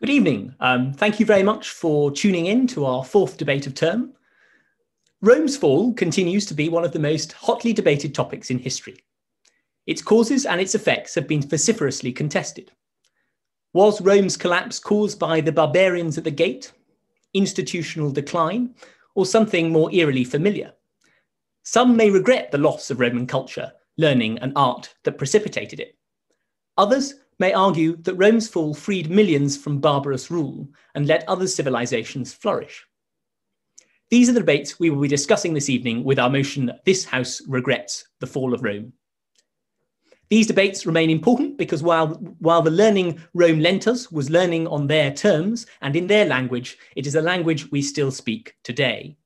Good evening. Thank you very much for tuning in to our fourth debate of term. Rome's fall continues to be one of the most hotly debated topics in history. Its causes and its effects have been vociferously contested. Was Rome's collapse caused by the barbarians at the gate, institutional decline, or something more eerily familiar? Some may regret the loss of Roman culture, learning, and art that precipitated it. Others may argue that Rome's fall freed millions from barbarous rule and let other civilizations flourish. These are the debates we will be discussing this evening with our motion that this House regrets the fall of Rome. These debates remain important because while the learning Rome lent us was learning on their terms and in their language, it is a language we still speak today.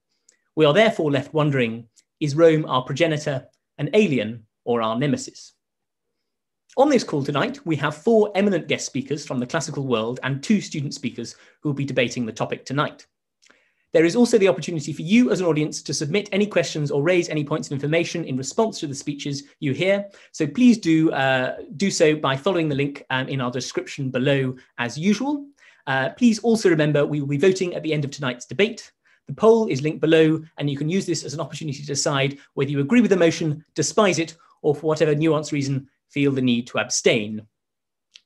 We are therefore left wondering, is Rome our progenitor, an alien, or our nemesis? On this call tonight, we have four eminent guest speakers from the classical world and two student speakers who will be debating the topic tonight. There is also the opportunity for you as an audience to submit any questions or raise any points of information in response to the speeches you hear. So please do so by following the link in our description below as usual. Please also remember we will be voting at the end of tonight's debate. The poll is linked below and you can use this as an opportunity to decide whether you agree with the motion, despise it, or for whatever nuanced reason, feel the need to abstain.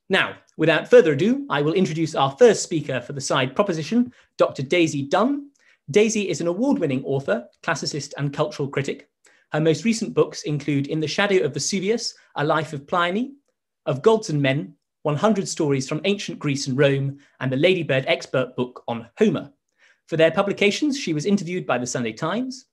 Now, without further ado, I will introduce our first speaker for the side proposition, Dr. Daisy Dunn. Daisy is an award-winning author, classicist, and cultural critic. Her most recent books include In the Shadow of Vesuvius, A Life of Pliny, Of Gods and Men, 100 Stories from Ancient Greece and Rome, and the Ladybird Expert book on Homer. For their publications, she was interviewed by the Sunday Times.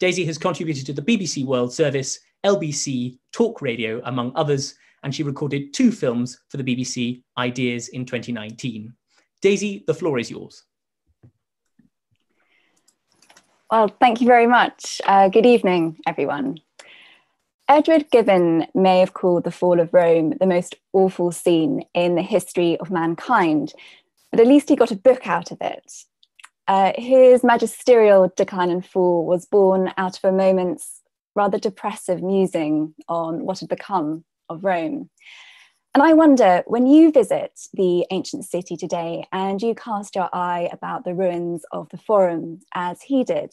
Daisy has contributed to the BBC World Service, LBC, Talk Radio, among others, and she recorded two films for the BBC Ideas in 2019. Daisy, the floor is yours. Well, thank you very much. Good evening, everyone. Edward Gibbon may have called the fall of Rome the most awful scene in the history of mankind, but at least he got a book out of it. His magisterial decline and fall was born out of a moment's rather depressive musing on what had become of Rome. And I wonder, when you visit the ancient city today and you cast your eye about the ruins of the Forum as he did,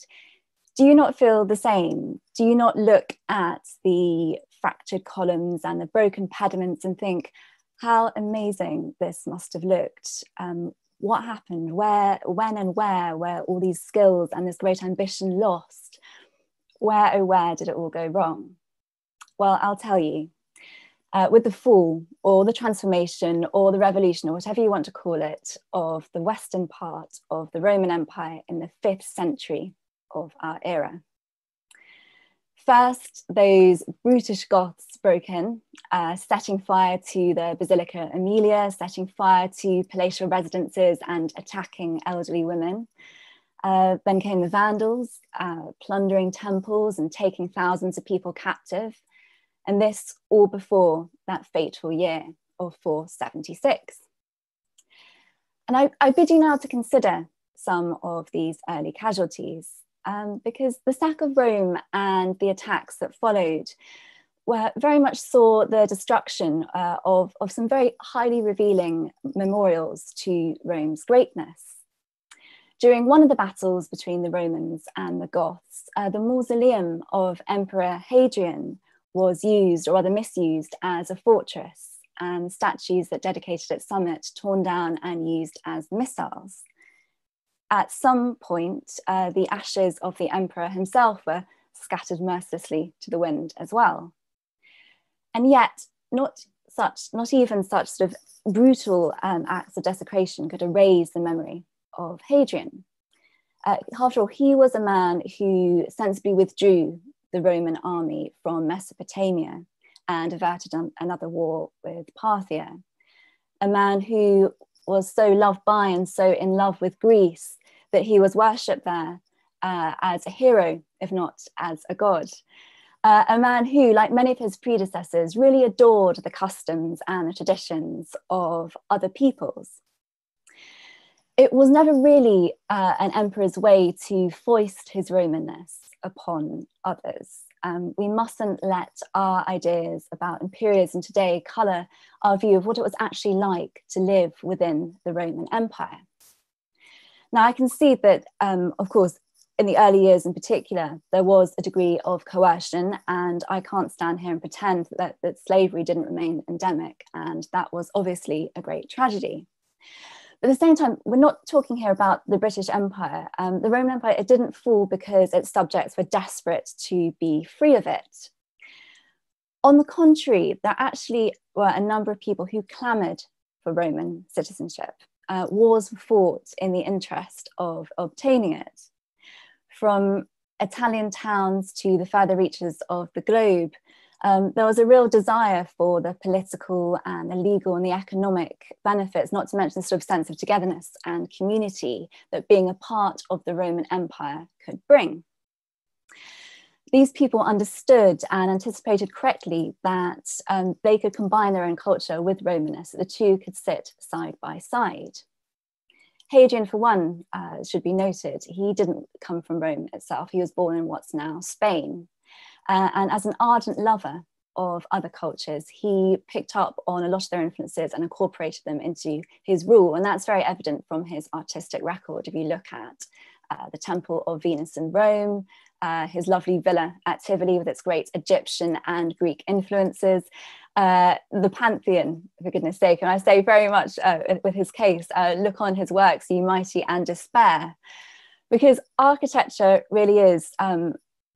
do you not feel the same? Do you not look at the fractured columns and the broken pediments and think, how amazing this must have looked? What happened? Where, when and where were all these skills and this great ambition lost? Where, oh where did it all go wrong? Well, I'll tell you. With the fall, or the transformation, or the revolution, or whatever you want to call it, of the western part of the Roman Empire in the 5th century of our era. First, those brutish Goths broke in, setting fire to the Basilica Amelia, setting fire to palatial residences and attacking elderly women. Then came the Vandals, plundering temples and taking thousands of people captive. And this all before that fateful year of 476. And I bid you now to consider some of these early casualties, because the sack of Rome and the attacks that followed were very much saw the destruction of some very highly revealing memorials to Rome's greatness. During one of the battles between the Romans and the Goths, the mausoleum of Emperor Hadrian was used, or rather misused, as a fortress, and statues that dedicated its summit torn down and used as missiles. At some point, the ashes of the emperor himself were scattered mercilessly to the wind as well. And yet, not even such sort of brutal acts of desecration could erase the memory of Hadrian. After all, he was a man who sensibly withdrew the Roman army from Mesopotamia and averted another war with Parthia. A man who was so loved by and so in love with Greece that he was worshipped there as a hero, if not as a god. A man who, like many of his predecessors, really adored the customs and the traditions of other peoples. It was never really an emperor's way to foist his Romanness upon others. We mustn't let our ideas about imperialism today colour our view of what it was actually like to live within the Roman Empire. Now, I can see that, of course, in the early years in particular, there was a degree of coercion, and I can't stand here and pretend that slavery didn't remain endemic, and that was obviously a great tragedy. But at the same time, we're not talking here about the British Empire. The Roman Empire, it didn't fall because its subjects were desperate to be free of it. On the contrary, there actually were a number of people who clamoured for Roman citizenship. Wars were fought in the interest of obtaining it. From Italian towns to the further reaches of the globe, there was a real desire for the political and the legal and the economic benefits, not to mention the sort of sense of togetherness and community that being a part of the Roman Empire could bring. These people understood and anticipated correctly that they could combine their own culture with Romanus, that the two could sit side by side. Hadrian, for one, should be noted. He didn't come from Rome itself. He was born in what's now Spain. And as an ardent lover of other cultures, he picked up on a lot of their influences and incorporated them into his rule. And that's very evident from his artistic record. If you look at the Temple of Venus in Rome, his lovely villa at Tivoli with its great Egyptian and Greek influences, the Pantheon, for goodness sake, and I say very much with his case, look on his works, Ye Mighty and Despair, because architecture really is a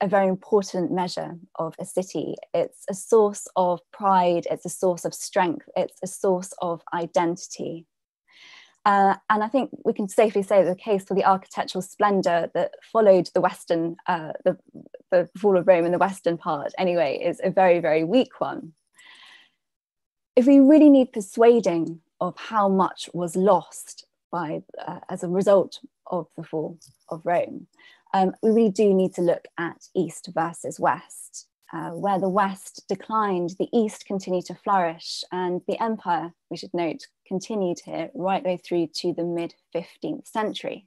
very important measure of a city. It's a source of pride, it's a source of strength, it's a source of identity. And I think we can safely say that the case for the architectural splendour that followed the Western, the fall of Rome in the Western part anyway, is a very, very weak one. If we really need persuading of how much was lost by, as a result of the fall of Rome, we really do need to look at East versus West. Where the West declined, the East continued to flourish, and the empire, we should note, continued here right the way through to the mid-15th century.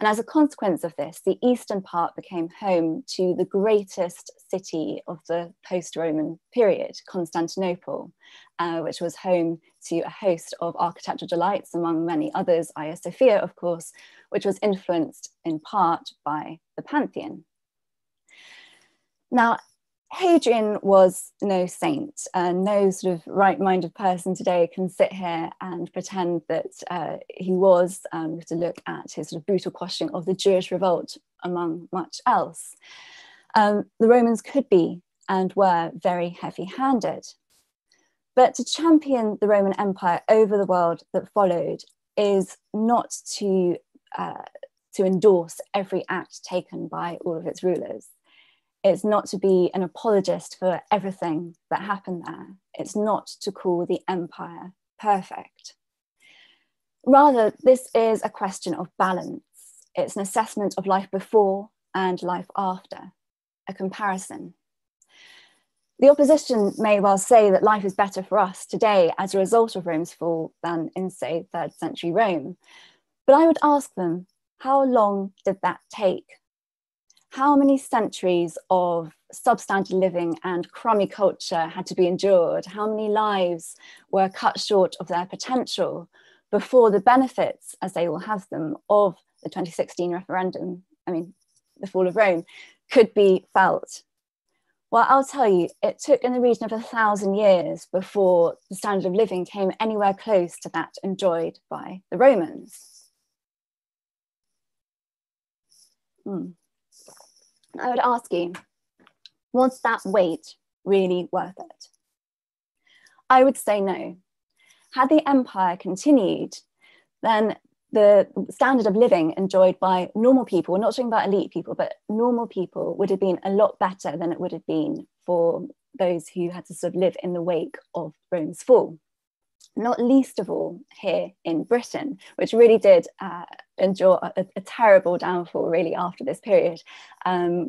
And as a consequence of this, the eastern part became home to the greatest city of the post-Roman period, Constantinople, which was home to a host of architectural delights, among many others, Hagia Sophia, of course, which was influenced in part by the Pantheon. Now, Hadrian was no saint, and no sort of right-minded person today can sit here and pretend that he was. We have to look at his sort of brutal quashing of the Jewish revolt, among much else. The Romans could be and were very heavy-handed. But to champion the Roman Empire over the world that followed is not to endorse every act taken by all of its rulers. It's not to be an apologist for everything that happened there. It's not to call the empire perfect. Rather, this is a question of balance. It's an assessment of life before and life after, a comparison. The opposition may well say that life is better for us today as a result of Rome's fall than in, say, 3rd century Rome. But I would ask them, how long did that take? How many centuries of substandard living and crummy culture had to be endured? How many lives were cut short of their potential before the benefits, as they will have them, of the 2016 referendum, the fall of Rome, could be felt? Well, I'll tell you, it took in the region of 1,000 years before the standard of living came anywhere close to that enjoyed by the Romans. I would ask you, was that wait really worth it? I would say no. Had the empire continued, then the standard of living enjoyed by normal people, we're not talking about elite people, but normal people, would have been a lot better than it would have been for those who had to sort of live in the wake of Rome's fall. Not least of all here in Britain, which really did endure a terrible downfall really after this period.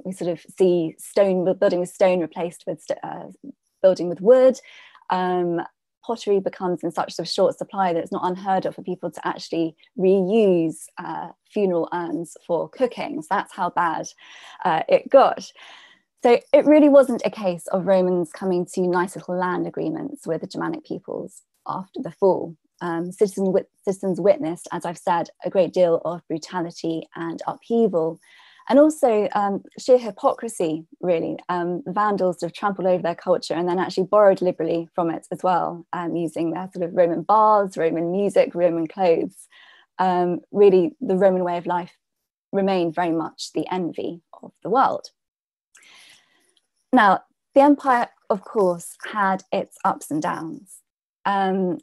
We sort of see building with stone replaced with building with wood. Pottery becomes in such sort of short supply that it's not unheard of for people to actually reuse funeral urns for cooking. So that's how bad it got. So it really wasn't a case of Romans coming to nice little land agreements with the Germanic peoples after the fall. Citizens witnessed, as I've said, a great deal of brutality and upheaval, and also sheer hypocrisy, really. The Vandals sort of trampled over their culture and then actually borrowed liberally from it as well, using their sort of Roman baths, Roman music, Roman clothes. Really, the Roman way of life remained very much the envy of the world. Now, the empire, of course, had its ups and downs. There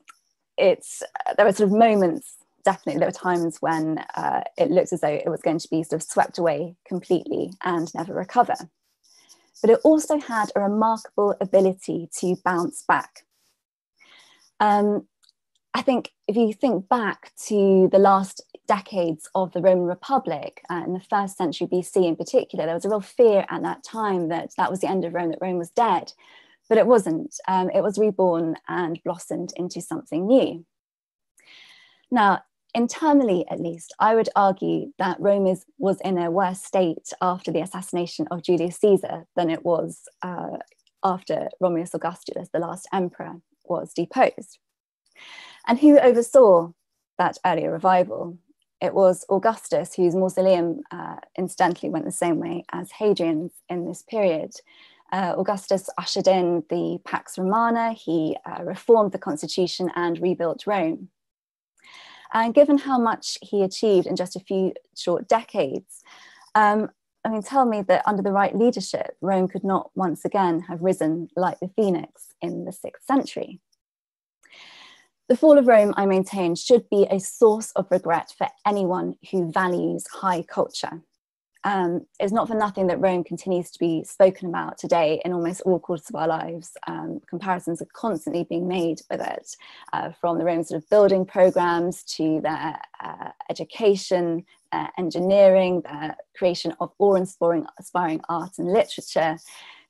were sort of moments, definitely, there were times when it looked as though it was going to be sort of swept away completely and never recover. But it also had a remarkable ability to bounce back. I think if you think back to the last decades of the Roman Republic, in the first century BC in particular, there was a real fear at that time that that was the end of Rome, that Rome was dead. But it wasn't. It was reborn and blossomed into something new. Now, internally, at least, I would argue that Rome was in a worse state after the assassination of Julius Caesar than it was after Romulus Augustulus, the last emperor, was deposed. And who oversaw that earlier revival? It was Augustus, whose mausoleum incidentally went the same way as Hadrian's in this period. Augustus ushered in the Pax Romana, he reformed the constitution and rebuilt Rome. And given how much he achieved in just a few short decades, I mean, tell me that under the right leadership, Rome could not once again have risen like the phoenix in the 6th century. The fall of Rome, I maintain, should be a source of regret for anyone who values high culture. It's not for nothing that Rome continues to be spoken about today in almost all quarters of our lives. Comparisons are constantly being made with it, from the Roman sort of building programs to their education, their engineering, their creation of awe-inspiring art and literature,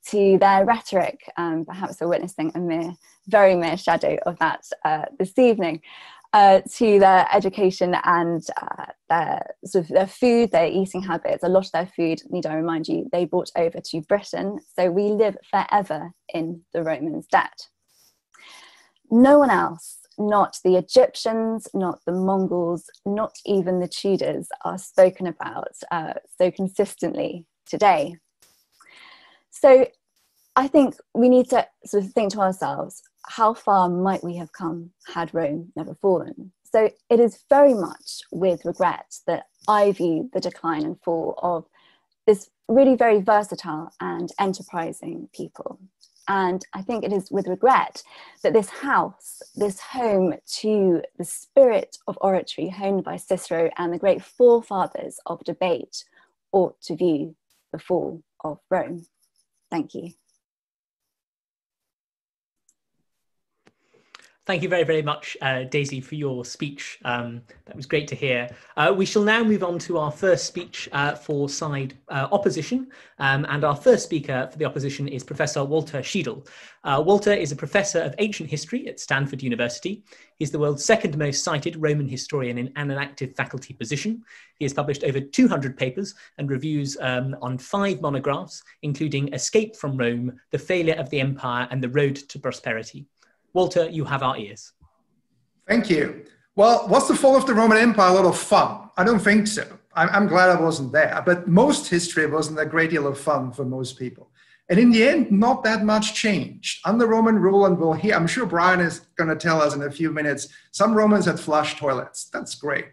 to their rhetoric. Perhaps we're witnessing a very mere shadow of that this evening. To their education and their food, their eating habits. A lot of their food, need I remind you, they brought over to Britain. So we live forever in the Romans' debt. No one else, not the Egyptians, not the Mongols, not even the Tudors, are spoken about so consistently today. So I think we need to sort of think to ourselves, how far might we have come had Rome never fallen? So it is very much with regret that I view the decline and fall of this really very versatile and enterprising people. And I think it is with regret that this house, this home to the spirit of oratory honed by Cicero and the great forefathers of debate, ought to view the fall of Rome. Thank you. Thank you very, very much, Daisy, for your speech. That was great to hear. We shall now move on to our first speech for side opposition. And our first speaker for the opposition is Professor Walter Scheidel. Walter is a professor of ancient history at Stanford University. He's the world's second most cited Roman historian in an active faculty position. He has published over 200 papers and reviews on 5 monographs, including Escape from Rome, The Failure of the Empire, and The Road to Prosperity. Walter, you have our ears. Thank you. Well, was the fall of the Roman Empire a lot of fun? I don't think so. I'm glad I wasn't there, but most history wasn't a great deal of fun for most people. And in the end, not that much changed. Under Roman rule, and we'll hear, I'm sure Brian is going to tell us in a few minutes, some Romans had flush toilets. That's great.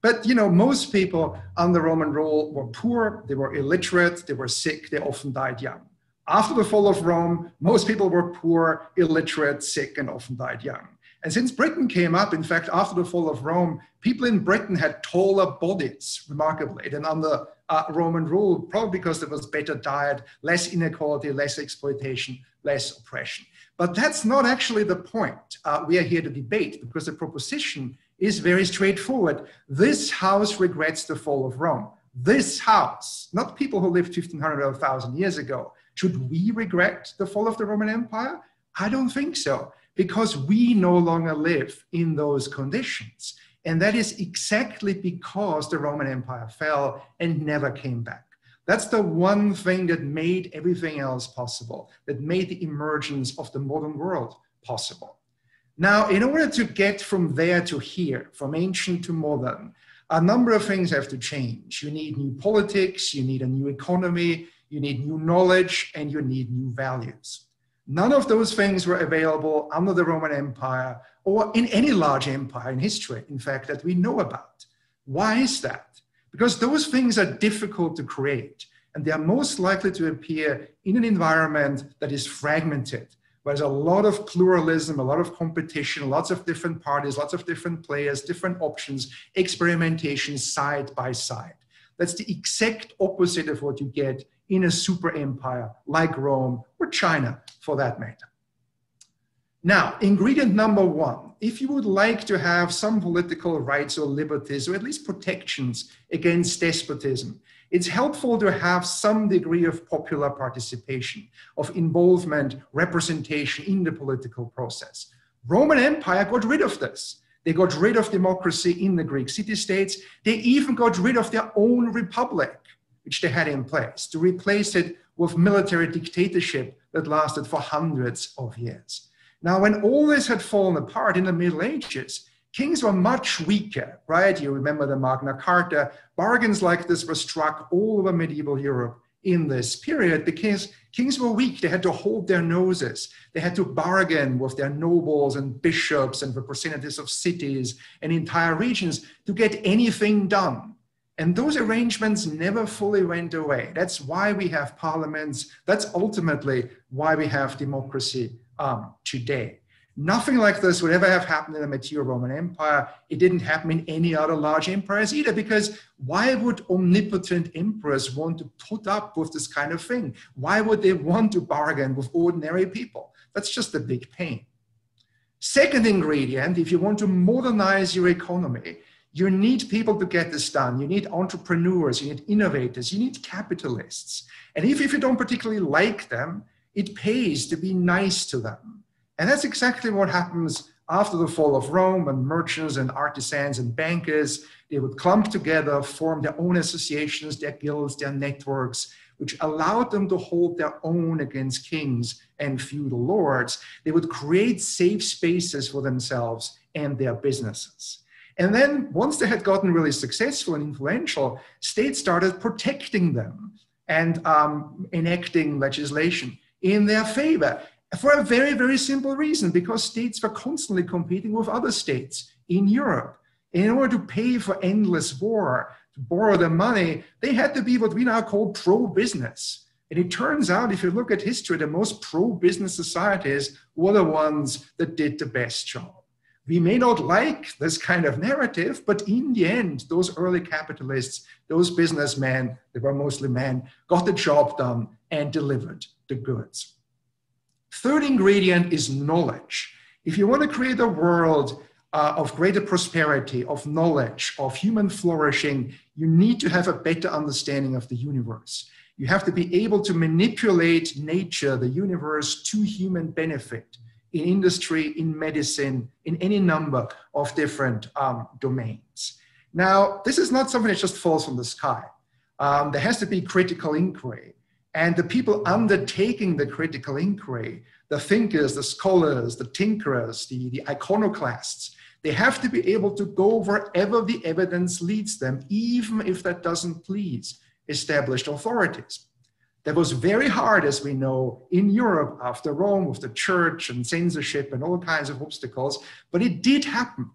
But, you know, most people under Roman rule were poor, they were illiterate, they were sick, they often died young. After the fall of Rome, most people were poor, illiterate, sick, and often died young. And since Britain came up, in fact, after the fall of Rome, people in Britain had taller bodies, remarkably, than under Roman rule, probably because there was better diet, less inequality, less exploitation, less oppression. But that's not actually the point we are here to debate, because the proposition is very straightforward. This house regrets the fall of Rome. This house, not people who lived 1,500 or 1,000 years ago. Should we regret the fall of the Roman Empire? I don't think so, because we no longer live in those conditions. And that is exactly because the Roman Empire fell and never came back. That's the one thing that made everything else possible, that made the emergence of the modern world possible. Now, in order to get from there to here, from ancient to modern, a number of things have to change. You need new politics, you need a new economy, you need new knowledge, and you need new values. None of those things were available under the Roman Empire or in any large empire in history, in fact, that we know about. Why is that? Because those things are difficult to create, and they are most likely to appear in an environment that is fragmented, where there's a lot of pluralism, a lot of competition, lots of different parties, lots of different players, different options, experimentation side by side. That's the exact opposite of what you get in a super empire like Rome or China for that matter. Now, ingredient number one, if you would like to have some political rights or liberties, or at least protections against despotism, it's helpful to have some degree of popular participation, of involvement, representation in the political process. Roman Empire got rid of this. They got rid of democracy in the Greek city-states. They even got rid of their own republic, which they had in place, to replace it with military dictatorship that lasted for hundreds of years. Now, when all this had fallen apart in the Middle Ages, kings were much weaker, right? You remember the Magna Carta. Bargains like this were struck all over medieval Europe in this period because kings were weak. They had to hold their noses. They had to bargain with their nobles and bishops and representatives of cities and entire regions to get anything done. And those arrangements never fully went away. That's why we have parliaments. That's ultimately why we have democracy today. Nothing like this would ever have happened in the material Roman Empire. It didn't happen in any other large empires either, because why would omnipotent emperors want to put up with this kind of thing? Why would they want to bargain with ordinary people? That's just a big pain. Second ingredient, if you want to modernize your economy, you need people to get this done. You need entrepreneurs, you need innovators, you need capitalists. And if you don't particularly like them, it pays to be nice to them. And that's exactly what happens after the fall of Rome, when merchants and artisans and bankers, they would clump together, form their own associations, their guilds, their networks, which allowed them to hold their own against kings and feudal lords. They would create safe spaces for themselves and their businesses. And then once they had gotten really successful and influential, states started protecting them and enacting legislation in their favor. For a very, very simple reason, because states were constantly competing with other states in Europe. In order to pay for endless war, to borrow the money, they had to be what we now call pro-business. And it turns out, if you look at history, the most pro-business societies were the ones that did the best job. We may not like this kind of narrative, but in the end, those early capitalists, those businessmen, they were mostly men, got the job done and delivered the goods. Third ingredient is knowledge. If you want to create a world of greater prosperity, of knowledge, of human flourishing, you need to have a better understanding of the universe. You have to be able to manipulate nature, the universe, to human benefit in industry, in medicine, in any number of different domains. Now, this is not something that just falls from the sky. There has to be critical inquiry. And the people undertaking the critical inquiry, the thinkers, the scholars, the tinkerers, the iconoclasts, they have to be able to go wherever the evidence leads them, even if that doesn't please established authorities. That was very hard, as we know, in Europe after Rome with the church and censorship and all kinds of obstacles, but it did happen.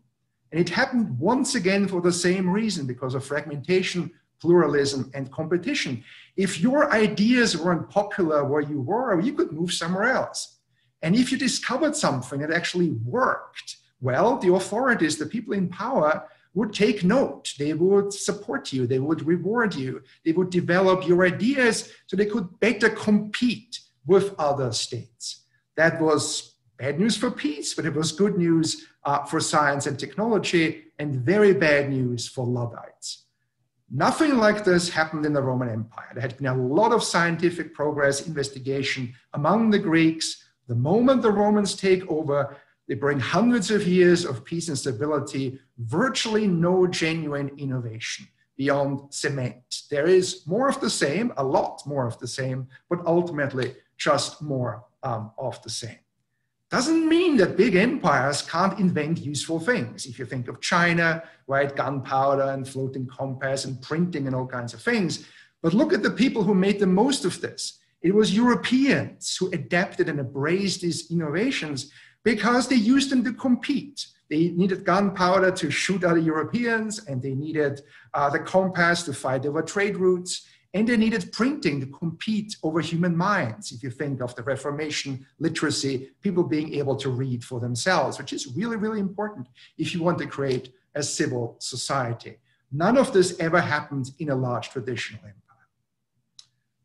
And it happened once again for the same reason, because of fragmentation, pluralism and competition. If your ideas weren't popular where you were, you could move somewhere else. And if you discovered something that actually worked, well, the authorities, the people in power would take note. They would support you. They would reward you. They would develop your ideas so they could better compete with other states. That was bad news for peace, but it was good news for science and technology, and very bad news for Luddites. Nothing like this happened in the Roman Empire. There had been a lot of scientific progress, investigation among the Greeks. The moment the Romans take over, they bring hundreds of years of peace and stability, virtually no genuine innovation. beyond cement. There is more of the same, a lot more of the same, but ultimately just more of the same. Doesn't mean that big empires can't invent useful things. If you think of China, right, gunpowder and floating compass and printing and all kinds of things. But look at the people who made the most of this. It was Europeans who adapted and embraced these innovations because they used them to compete. They needed gunpowder to shoot other Europeans, and they needed the compass to fight over trade routes, and they needed printing to compete over human minds. If you think of the Reformation, literacy, people being able to read for themselves, which is really, really important if you want to create a civil society. None of this ever happened in a large traditional empire.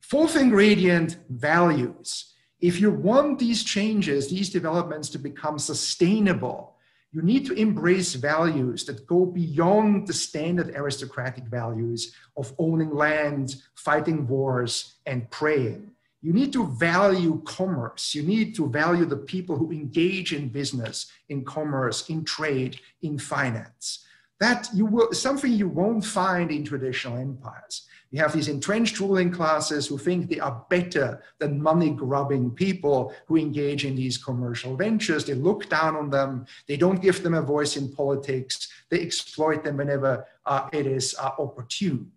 Fourth ingredient, values. If you want these changes, these developments to become sustainable, you need to embrace values that go beyond the standard aristocratic values of owning land, fighting wars, and praying. You need to value commerce. You need to value the people who engage in business, in commerce, in trade, in finance. That you will, something you won't find in traditional empires. You have these entrenched ruling classes who think they are better than money-grubbing people who engage in these commercial ventures. They look down on them. They don't give them a voice in politics. They exploit them whenever it is opportune.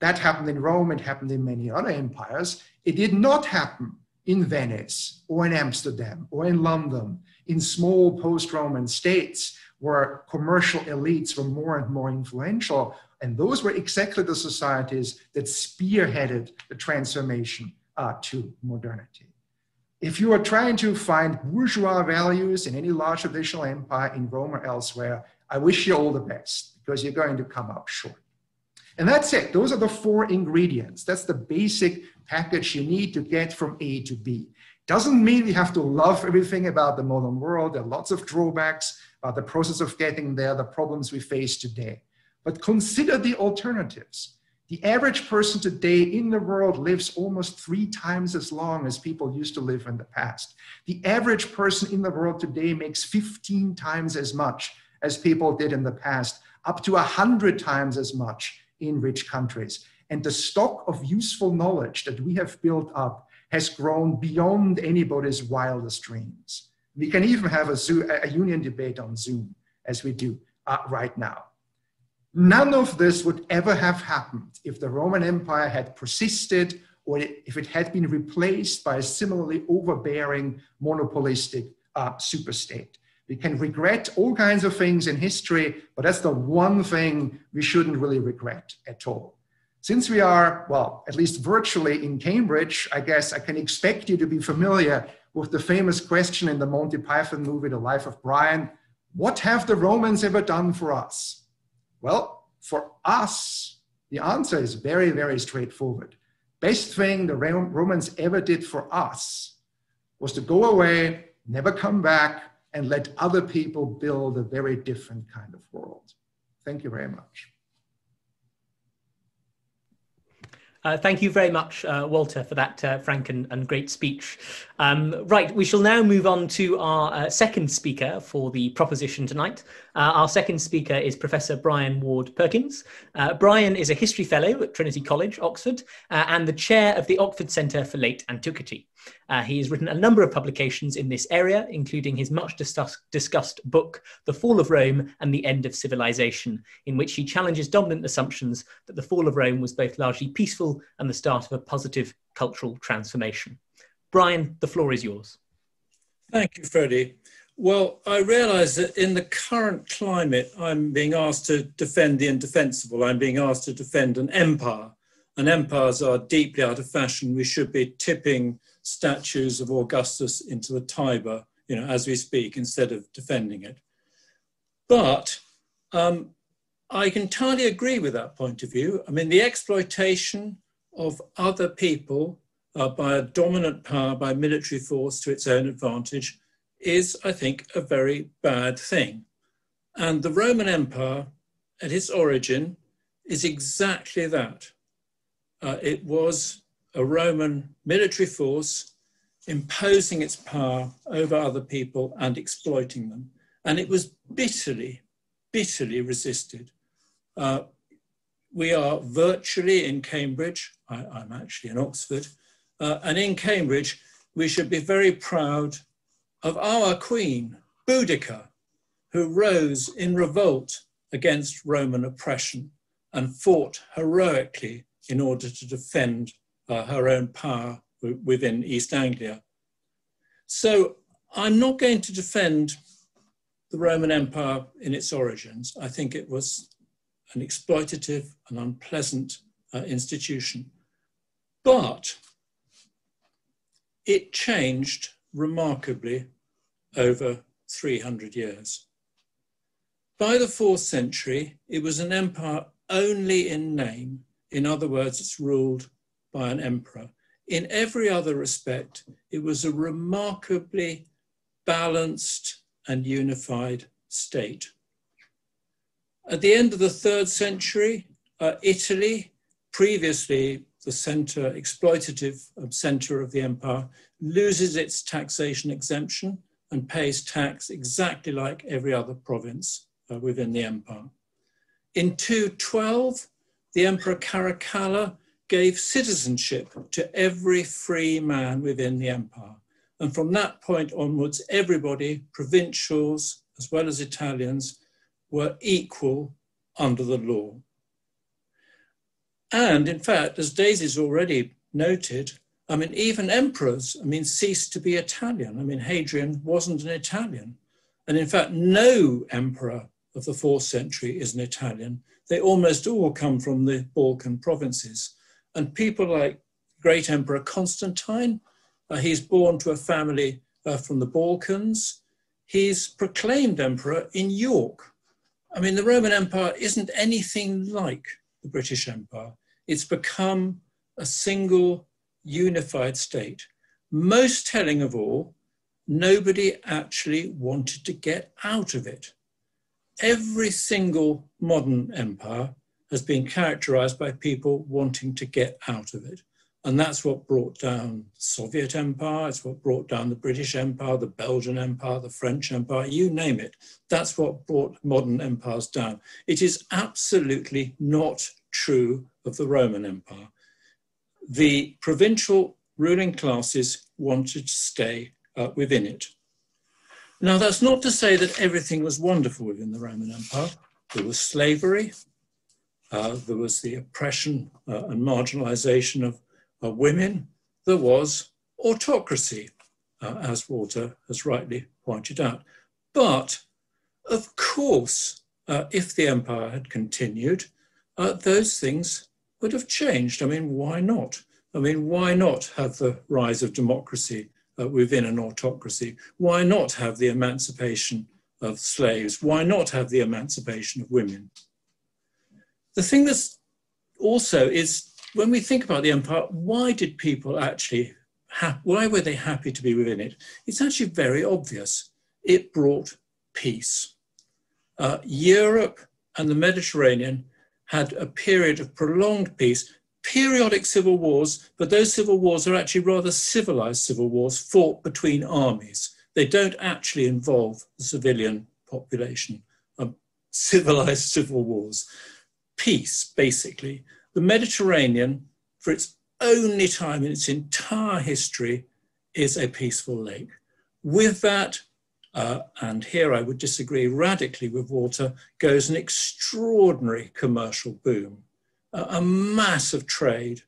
That happened in Rome. It happened in many other empires. It did not happen in Venice or in Amsterdam or in London, in small post-Roman states where commercial elites were more and more influential. And those were exactly the societies that spearheaded the transformation to modernity. If you are trying to find bourgeois values in any large traditional empire in Rome or elsewhere, I wish you all the best, because you're going to come up short. And that's it. Those are the four ingredients. That's the basic package you need to get from A to B. Doesn't mean you have to love everything about the modern world. There are lots of drawbacks about the process of getting there, the problems we face today. But consider the alternatives. The average person today in the world lives almost 3 times as long as people used to live in the past. The average person in the world today makes 15 times as much as people did in the past, up to 100 times as much in rich countries. And the stock of useful knowledge that we have built up has grown beyond anybody's wildest dreams. We can even have a union debate on Zoom, as we do right now. None of this would ever have happened if the Roman Empire had persisted, or if it had been replaced by a similarly overbearing, monopolistic superstate. We can regret all kinds of things in history, but that's the one thing we shouldn't really regret at all. Since we are, well, at least virtually in Cambridge, I guess I can expect you to be familiar with the famous question in the Monty Python movie, The Life of Brian: what have the Romans ever done for us? Well, for us, the answer is very, very straightforward. Best thing the Romans ever did for us was to go away, never come back, and let other people build a very different kind of world. Thank you very much. Thank you very much, Walter, for that frank and great speech. Right, we shall now move on to our second speaker for the proposition tonight. Our second speaker is Professor Brian Ward-Perkins. Brian is a history fellow at Trinity College, Oxford, and the chair of the Oxford Centre for Late Antiquity. He has written a number of publications in this area, including his much discussed book, The Fall of Rome and the End of Civilization, in which he challenges dominant assumptions that the fall of Rome was both largely peaceful and the start of a positive cultural transformation. Brian, the floor is yours. Thank you, Freddie. Well, I realise that in the current climate, I'm being asked to defend the indefensible. I'm being asked to defend an empire. And empires are deeply out of fashion. We should be tipping statues of Augustus into the Tiber, you know, as we speak, instead of defending it. But I can entirely agree with that point of view. I mean, the exploitation of other people by a dominant power, by military force to its own advantage, is, I think, a very bad thing. And the Roman Empire, at its origin, is exactly that. It was a Roman military force imposing its power over other people and exploiting them. And it was bitterly, bitterly resisted. We are virtually in Cambridge. I'm actually in Oxford. And in Cambridge, we should be very proud of our queen, Boudicca, who rose in revolt against Roman oppression and fought heroically in order to defend her own power within East Anglia. So I'm not going to defend the Roman Empire in its origins. I think it was an exploitative and unpleasant institution, but it changed remarkably over 300 years. By the 4th century, it was an empire only in name. In other words, it's ruled by an emperor. In every other respect, it was a remarkably balanced and unified state. At the end of the 3rd century, Italy, previously the center, exploitative center of the empire, loses its taxation exemption and pays tax exactly like every other province within the empire. In 212, the Emperor Caracalla gave citizenship to every free man within the empire. And from that point onwards, everybody, provincials as well as Italians, were equal under the law. And in fact, as Daisy's already noted, I mean, even emperors, I mean, ceased to be Italian. I mean, Hadrian wasn't an Italian. And in fact, no emperor of the 4th century is an Italian. They almost all come from the Balkan provinces. And people like great Emperor Constantine, he's born to a family from the Balkans. He's proclaimed emperor in York. I mean, the Roman Empire isn't anything like the British Empire. It's become a single unified state. Most telling of all, nobody actually wanted to get out of it. Every single modern empire has been characterized by people wanting to get out of it. And that's what brought down the Soviet Empire, it's what brought down the British Empire, the Belgian Empire, the French Empire, you name it. That's what brought modern empires down. It is absolutely not true of the Roman Empire. The provincial ruling classes wanted to stay within it. Now, that's not to say that everything was wonderful within the Roman Empire. There was slavery, there was the oppression and marginalization of women, there was autocracy, as Walter has rightly pointed out. But, of course, if the empire had continued, those things would have changed. I mean, why not? I mean, why not have the rise of democracy within an autocracy? Why not have the emancipation of slaves? Why not have the emancipation of women? The thing that's also is, when we think about the empire, why did people actually, why were they happy to be within it? It's actually very obvious. It brought peace. Europe and the Mediterranean had a period of prolonged peace, periodic civil wars, but those civil wars are actually rather civilized civil wars fought between armies. They don't actually involve the civilian population, civilized civil wars. Peace, basically. The Mediterranean, for its only time in its entire history, is a peaceful lake. With that, and here I would disagree radically with Walter, goes an extraordinary commercial boom, a mass of trade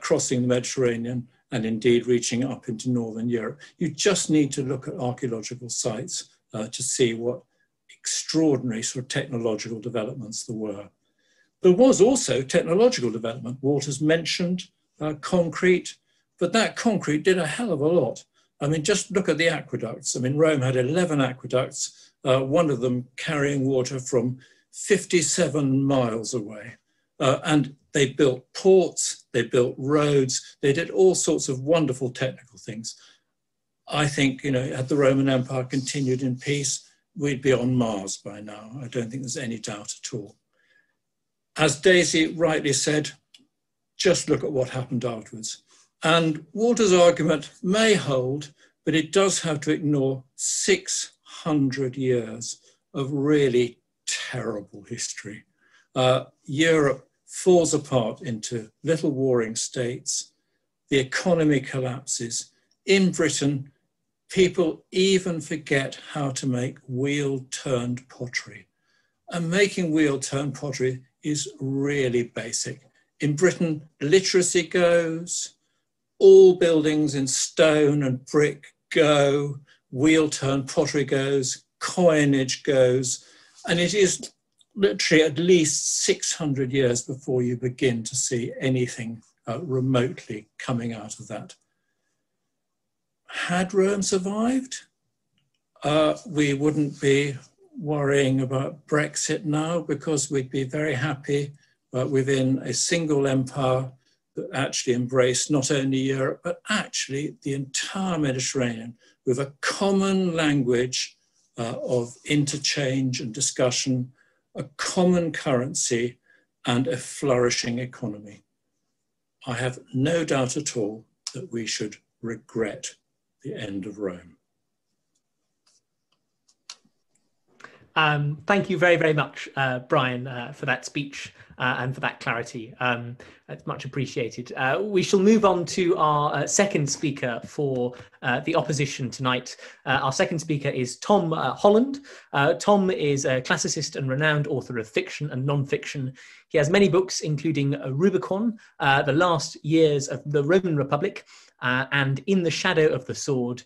crossing the Mediterranean and indeed reaching up into Northern Europe. You just need to look at archaeological sites to see what extraordinary sort of technological developments there were. There was also technological development. Walter's mentioned concrete, but that concrete did a hell of a lot. I mean, just look at the aqueducts. I mean, Rome had 11 aqueducts, one of them carrying water from 57 miles away. And they built ports, they built roads, they did all sorts of wonderful technical things. I think, you know, had the Roman Empire continued in peace, we'd be on Mars by now. I don't think there's any doubt at all. As Daisy rightly said, just look at what happened afterwards. And Walter's argument may hold, but it does have to ignore 600 years of really terrible history. Europe falls apart into little warring states, the economy collapses. In Britain, people even forget how to make wheel-turned pottery. And making wheel-turned pottery is really basic. In Britain, literacy goes, all buildings in stone and brick go, wheel-turned pottery goes, coinage goes, and it is literally at least 600 years before you begin to see anything remotely coming out of that. Had Rome survived, we wouldn't be worrying about Brexit now, because we'd be very happy within a single empire that actually embraced not only Europe, but actually the entire Mediterranean, with a common language of interchange and discussion, a common currency, and a flourishing economy. I have no doubt at all that we should regret the end of Rome. Thank you very, very much, Brian, for that speech and for that clarity. It's much appreciated. We shall move on to our second speaker for the opposition tonight. Our second speaker is Tom Holland. Tom is a classicist and renowned author of fiction and non-fiction. He has many books, including Rubicon, The Last Years of the Roman Republic, and In the Shadow of the Sword,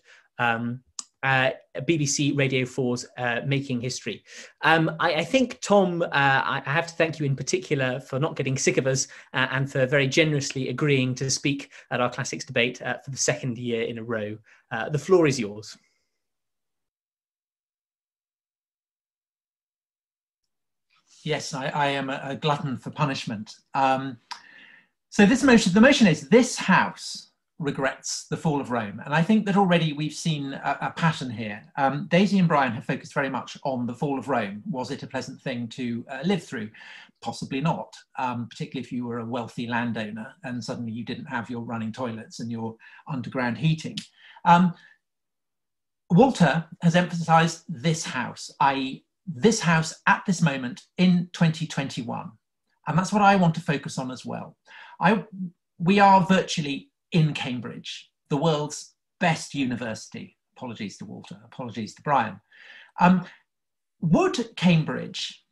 BBC Radio 4's Making History. I think, Tom, I have to thank you in particular for not getting sick of us and for very generously agreeing to speak at our classics debate for the second year in a row. The floor is yours. Yes, I am a glutton for punishment. So this motion, the motion is this house regrets the fall of Rome. And I think that already we've seen a pattern here. Daisy and Brian have focused very much on the fall of Rome. Was it a pleasant thing to live through? Possibly not, particularly if you were a wealthy landowner and suddenly you didn't have your running toilets and your underground heating. Walter has emphasised this house, i.e. this house at this moment in 2021. And that's what I want to focus on as well. We are virtually in Cambridge, the world's best university. Apologies to Walter, apologies to Brian. Would Cambridge,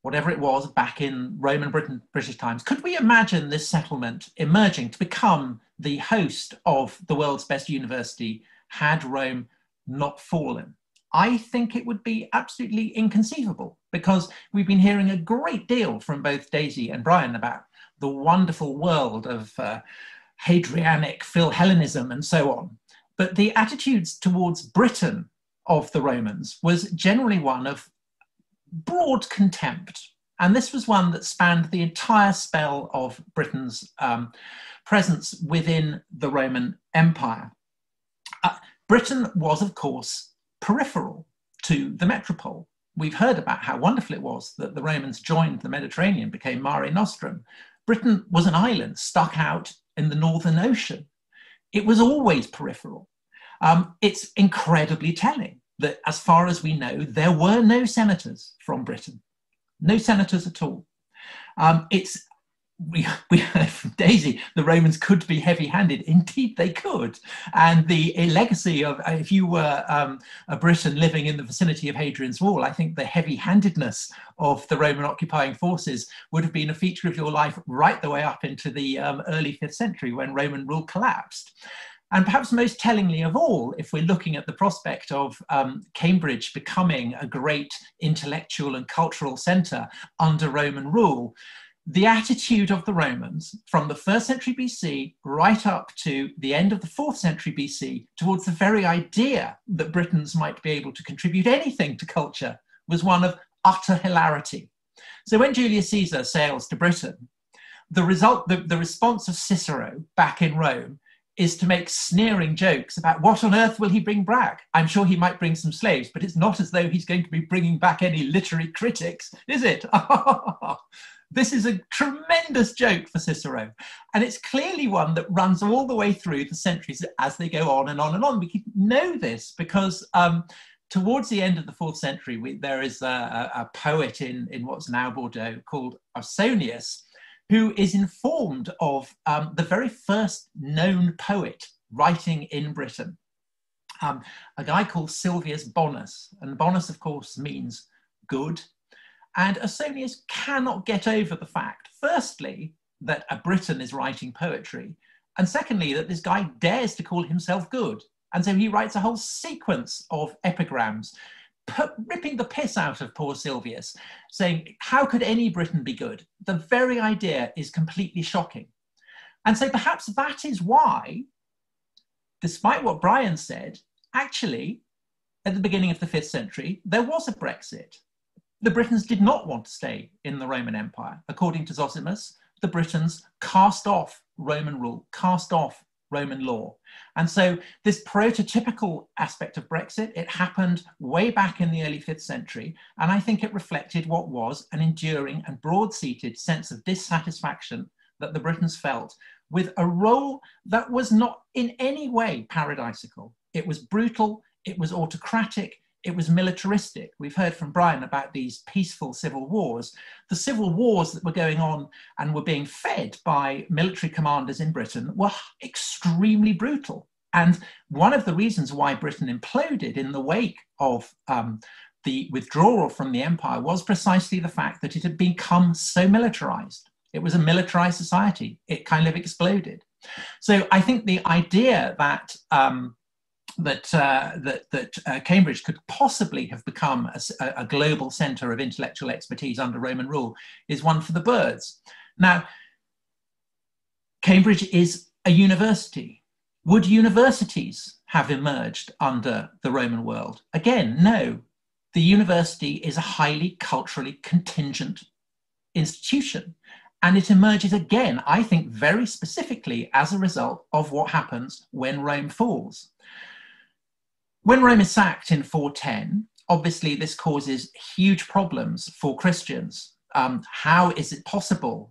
whatever it was back in Roman Britain, British times, could we imagine this settlement emerging to become the host of the world's best university had Rome not fallen? I think it would be absolutely inconceivable, because we've been hearing a great deal from both Daisy and Brian about the wonderful world of Hadrianic Philhellenism and so on. But the attitudes towards Britain of the Romans was generally one of broad contempt. And this was one that spanned the entire spell of Britain's presence within the Roman Empire. Britain was, of course, peripheral to the metropole. We've heard about how wonderful it was that the Romans joined the Mediterranean, became Mare Nostrum. Britain was an island stuck out in the Northern Ocean. It was always peripheral. It's incredibly telling that, as far as we know, there were no senators from Britain. No senators at all. We heard from Daisy, the Romans could be heavy-handed. Indeed, they could. And the legacy of, if you were a Briton living in the vicinity of Hadrian's Wall, I think the heavy-handedness of the Roman occupying forces would have been a feature of your life right the way up into the early 5th century when Roman rule collapsed. And perhaps most tellingly of all, if we're looking at the prospect of Cambridge becoming a great intellectual and cultural centre under Roman rule, the attitude of the Romans from the 1st century BC right up to the end of the 4th century BC towards the very idea that Britons might be able to contribute anything to culture was one of utter hilarity. So when Julius Caesar sails to Britain, the response of Cicero back in Rome is to make sneering jokes about what on earth will he bring back? I'm sure he might bring some slaves, but it's not as though he's going to be bringing back any literary critics, is it? This is a tremendous joke for Cicero. And it's clearly one that runs all the way through the centuries as they go on and on and on. We know this because towards the end of the 4th century, there is a poet in what's now Bordeaux called Ausonius, who is informed of the very first known poet writing in Britain, a guy called Silvius Bonus. And Bonus, of course, means good. And Ausonius cannot get over the fact, firstly, that a Briton is writing poetry, and secondly, that this guy dares to call himself good. And so he writes a whole sequence of epigrams, ripping the piss out of poor Silvius, saying, how could any Briton be good? The very idea is completely shocking. And so perhaps that is why, despite what Brian said, actually, at the beginning of the 5th century, there was a Brexit. The Britons did not want to stay in the Roman Empire. According to Zosimus, the Britons cast off Roman rule, cast off Roman law. And so this prototypical aspect of Brexit, it happened way back in the early 5th century, and I think it reflected what was an enduring and broad-seated sense of dissatisfaction that the Britons felt with a role that was not in any way paradisical. It was brutal, it was autocratic, it was militaristic. We've heard from Brian about these peaceful civil wars. The civil wars that were going on and were being fed by military commanders in Britain were extremely brutal. And one of the reasons why Britain imploded in the wake of the withdrawal from the empire was precisely the fact that it had become so militarized. It was a militarized society. It kind of exploded. So I think the idea that Cambridge could possibly have become a global centre of intellectual expertise under Roman rule is one for the birds. Now, Cambridge is a university. Would universities have emerged under the Roman world? Again, no. The university is a highly culturally contingent institution. And it emerges again, I think, very specifically as a result of what happens when Rome falls. When Rome is sacked in 410, obviously this causes huge problems for Christians. How is it possible,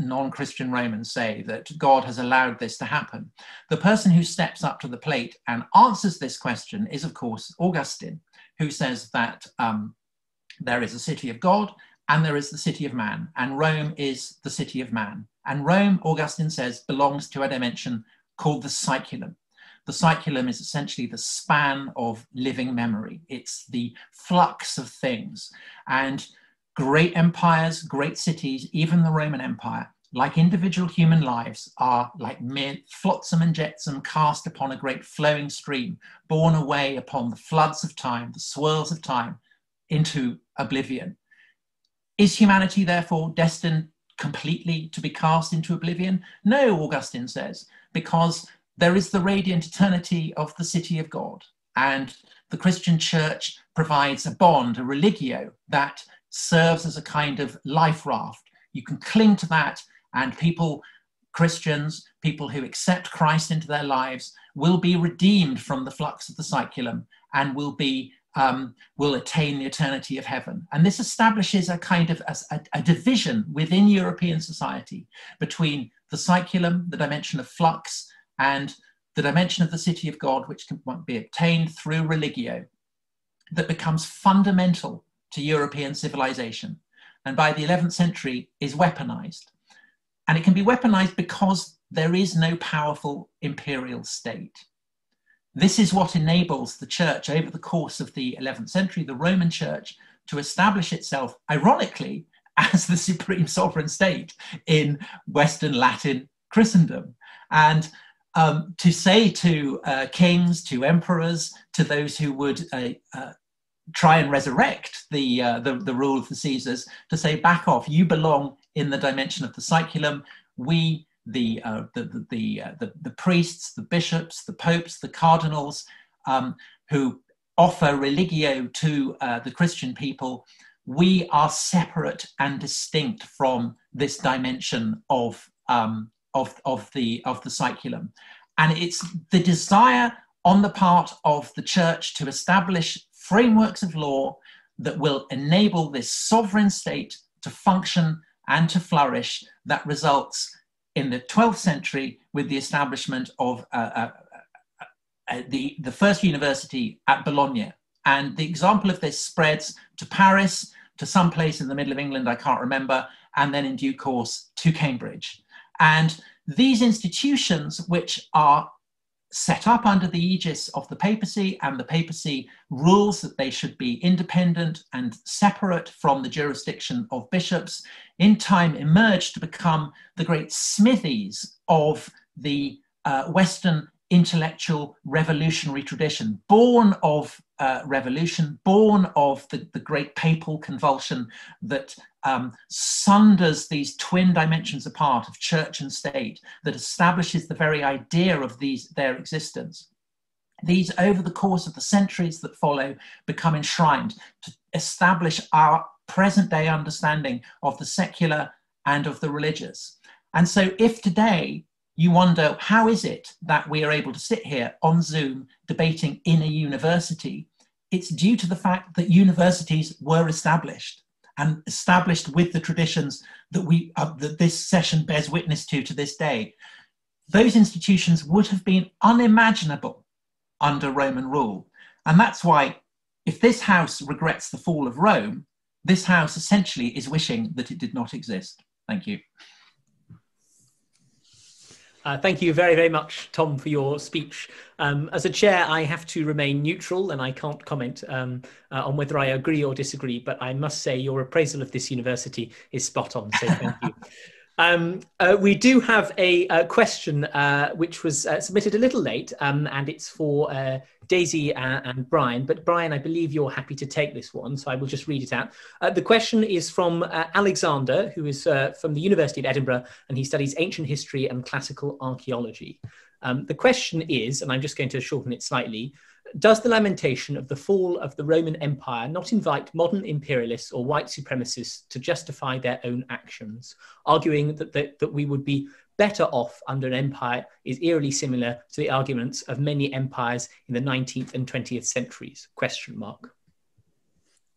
non-Christian Romans say, that God has allowed this to happen? The person who steps up to the plate and answers this question is, of course, Augustine, who says that there is a city of God and there is the city of man, and Rome is the city of man. And Rome, Augustine says, belongs to a dimension called the Saeculum. The Saeculum is essentially the span of living memory. It's the flux of things. And great empires, great cities, even the Roman Empire, like individual human lives, are like mere flotsam and jetsam cast upon a great flowing stream, borne away upon the floods of time, the swirls of time, into oblivion. Is humanity, therefore, destined completely to be cast into oblivion? No, Augustine says, because there is the radiant eternity of the city of God, and the Christian church provides a bond, a religio, that serves as a kind of life raft. You can cling to that, and people, Christians, people who accept Christ into their lives, will be redeemed from the flux of the Saeculum and will attain the eternity of heaven. And this establishes a kind of a division within European society between the Saeculum, the dimension of flux, and the dimension of the city of God, which can be obtained through religio, that becomes fundamental to European civilization, and by the 11th century is weaponized. And it can be weaponized because there is no powerful imperial state. This is what enables the church over the course of the 11th century, the Roman church, to establish itself, ironically, as the supreme sovereign state in Western Latin Christendom. And to say to kings, to emperors, to those who would try and resurrect the rule of the Caesars, to say, back off, you belong in the dimension of the Saeculum. We, the priests, the bishops, the popes, the cardinals, who offer religio to the Christian people, we are separate and distinct from this dimension of the Saeculum. And it's the desire on the part of the church to establish frameworks of law that will enable this sovereign state to function and to flourish that results in the 12th century with the establishment of the first university at Bologna. And the example of this spreads to Paris, to some place in the middle of England, I can't remember, and then in due course to Cambridge. And these institutions, which are set up under the aegis of the papacy, and the papacy rules that they should be independent and separate from the jurisdiction of bishops, in time emerged to become the great smithies of the Western intellectual revolutionary tradition, born of revolution, born of the great papal convulsion that sunders these twin dimensions apart of church and state, that establishes the very idea of their existence. These, over the course of the centuries that follow, become enshrined to establish our present day understanding of the secular and of the religious. And so if today you wonder, how is it that we are able to sit here on Zoom debating in a university? It's due to the fact that universities were established, and established with the traditions that that this session bears witness to this day. Those institutions would have been unimaginable under Roman rule. And that's why, if this house regrets the fall of Rome, this house essentially is wishing that it did not exist. Thank you. Thank you very, very much, Tom, for your speech. As a chair, I have to remain neutral, and I can't comment on whether I agree or disagree, but I must say your appraisal of this university is spot on, so thank you. We do have a question which was submitted a little late, and it's for Daisy and Brian. But Brian, I believe you're happy to take this one, so I will just read it out. The question is from Alexander, who is from the University of Edinburgh, and he studies ancient history and classical archaeology. The question is, and I'm just going to shorten it slightly, does the lamentation of the fall of the Roman Empire not invite modern imperialists or white supremacists to justify their own actions, arguing that we would be better off under an empire is eerily similar to the arguments of many empires in the 19th and 20th centuries? Question mark.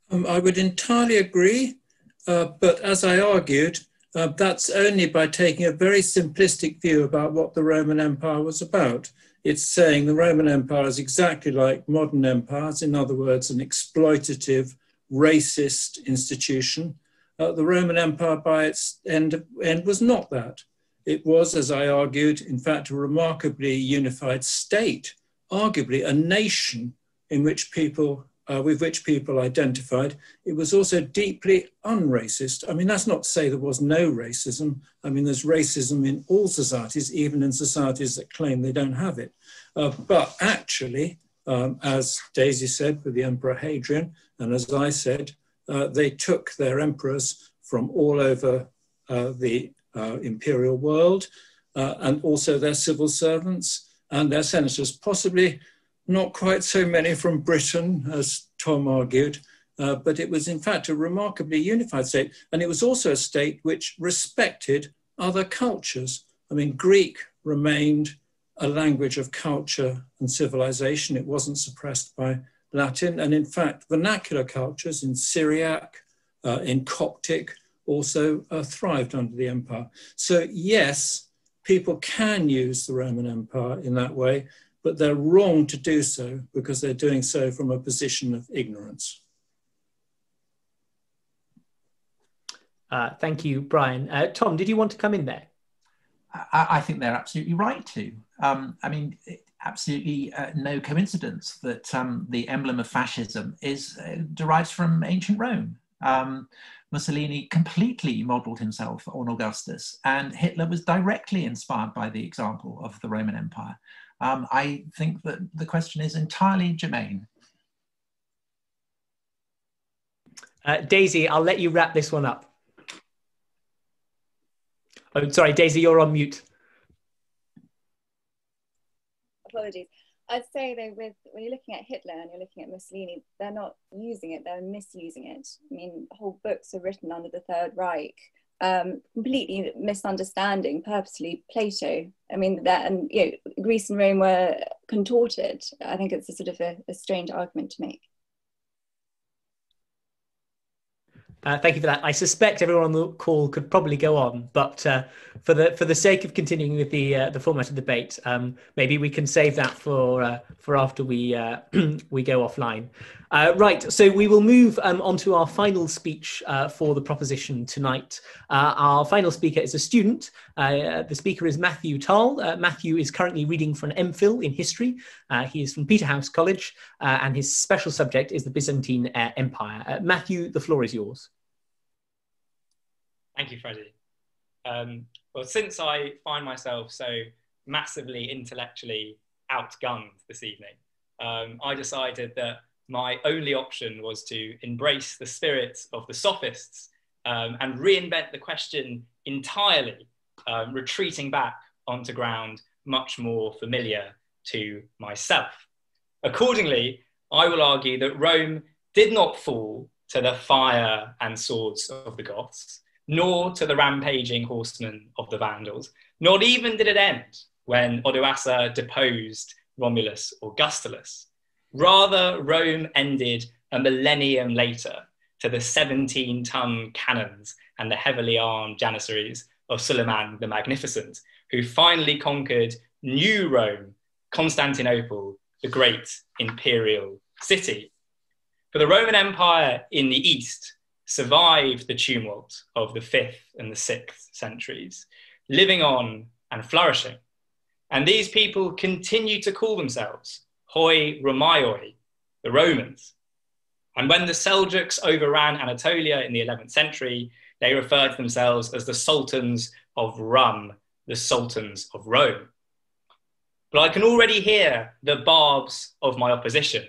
I would entirely agree, but as I argued, that's only by taking a very simplistic view about what the Roman Empire was about. It's saying the Roman Empire is exactly like modern empires, in other words, an exploitative, racist institution. The Roman Empire by its end was not that. It was, as I argued, in fact, a remarkably unified state, arguably a nation in which people, with which people identified. It was also deeply unracist. I mean, that's not to say there was no racism. I mean, there's racism in all societies, even in societies that claim they don't have it. But actually, as Daisy said, with the Emperor Hadrian, and as I said, they took their emperors from all over the imperial world, and also their civil servants and their senators, possibly not quite so many from Britain, as Tom argued, but it was in fact a remarkably unified state. And it was also a state which respected other cultures. I mean, Greek remained a language of culture and civilization. It wasn't suppressed by Latin. And in fact, vernacular cultures in Syriac, in Coptic, also thrived under the empire. So yes, people can use the Roman Empire in that way, but they're wrong to do so because they're doing so from a position of ignorance. Thank you, Brian. Tom, did you want to come in there? I think they're absolutely right to. I mean, absolutely no coincidence that the emblem of fascism is derives from ancient Rome. Mussolini completely modelled himself on Augustus, and Hitler was directly inspired by the example of the Roman Empire. I think that the question is entirely germane. Daisy, I'll let you wrap this one up. Oh, sorry, Daisy, you're on mute. Apologies. I'd say though, when you're looking at Hitler and you're looking at Mussolini, they're not using it, they're misusing it. I mean, whole books are written under the Third Reich. Completely misunderstanding purposely Plato. I mean, that, and you know, Greece and Rome were contorted. I think it's a sort of a strange argument to make. Thank you for that. I suspect everyone on the call could probably go on, but for the sake of continuing with the format of the debate, maybe we can save that for after we we go offline. Right, so we will move on to our final speech for the proposition tonight. Our final speaker is a student. The speaker is Matthew Tarl. Matthew is currently reading for an MPhil in history. He is from Peterhouse College, and his special subject is the Byzantine Empire. Matthew, the floor is yours. Thank you, Freddie. Well, since I find myself so massively intellectually outgunned this evening, I decided that my only option was to embrace the spirit of the sophists and reinvent the question entirely, retreating back onto ground much more familiar to myself. Accordingly, I will argue that Rome did not fall to the fire and swords of the Goths, nor to the rampaging horsemen of the Vandals. Not even did it end when Odoacer deposed Romulus Augustulus. Rather, Rome ended a millennium later to the 17-ton cannons and the heavily armed janissaries of Suleiman the Magnificent, who finally conquered New Rome, Constantinople, the great imperial city. But the Roman Empire in the East survived the tumult of the 5th and the 6th centuries, living on and flourishing. And these people continue to call themselves Hoi Romaioi, the Romans. And when the Seljuks overran Anatolia in the 11th century, they referred to themselves as the Sultans of Rum, the Sultans of Rome. But I can already hear the barbs of my opposition.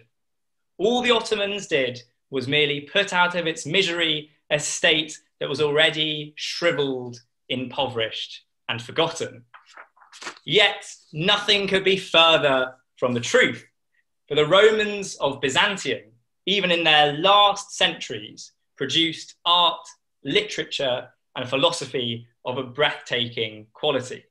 All the Ottomans did was merely put out of its misery a state that was already shriveled, impoverished, and forgotten. Yet nothing could be further from the truth. For the Romans of Byzantium, even in their last centuries, produced art, literature, and philosophy of a breathtaking quality.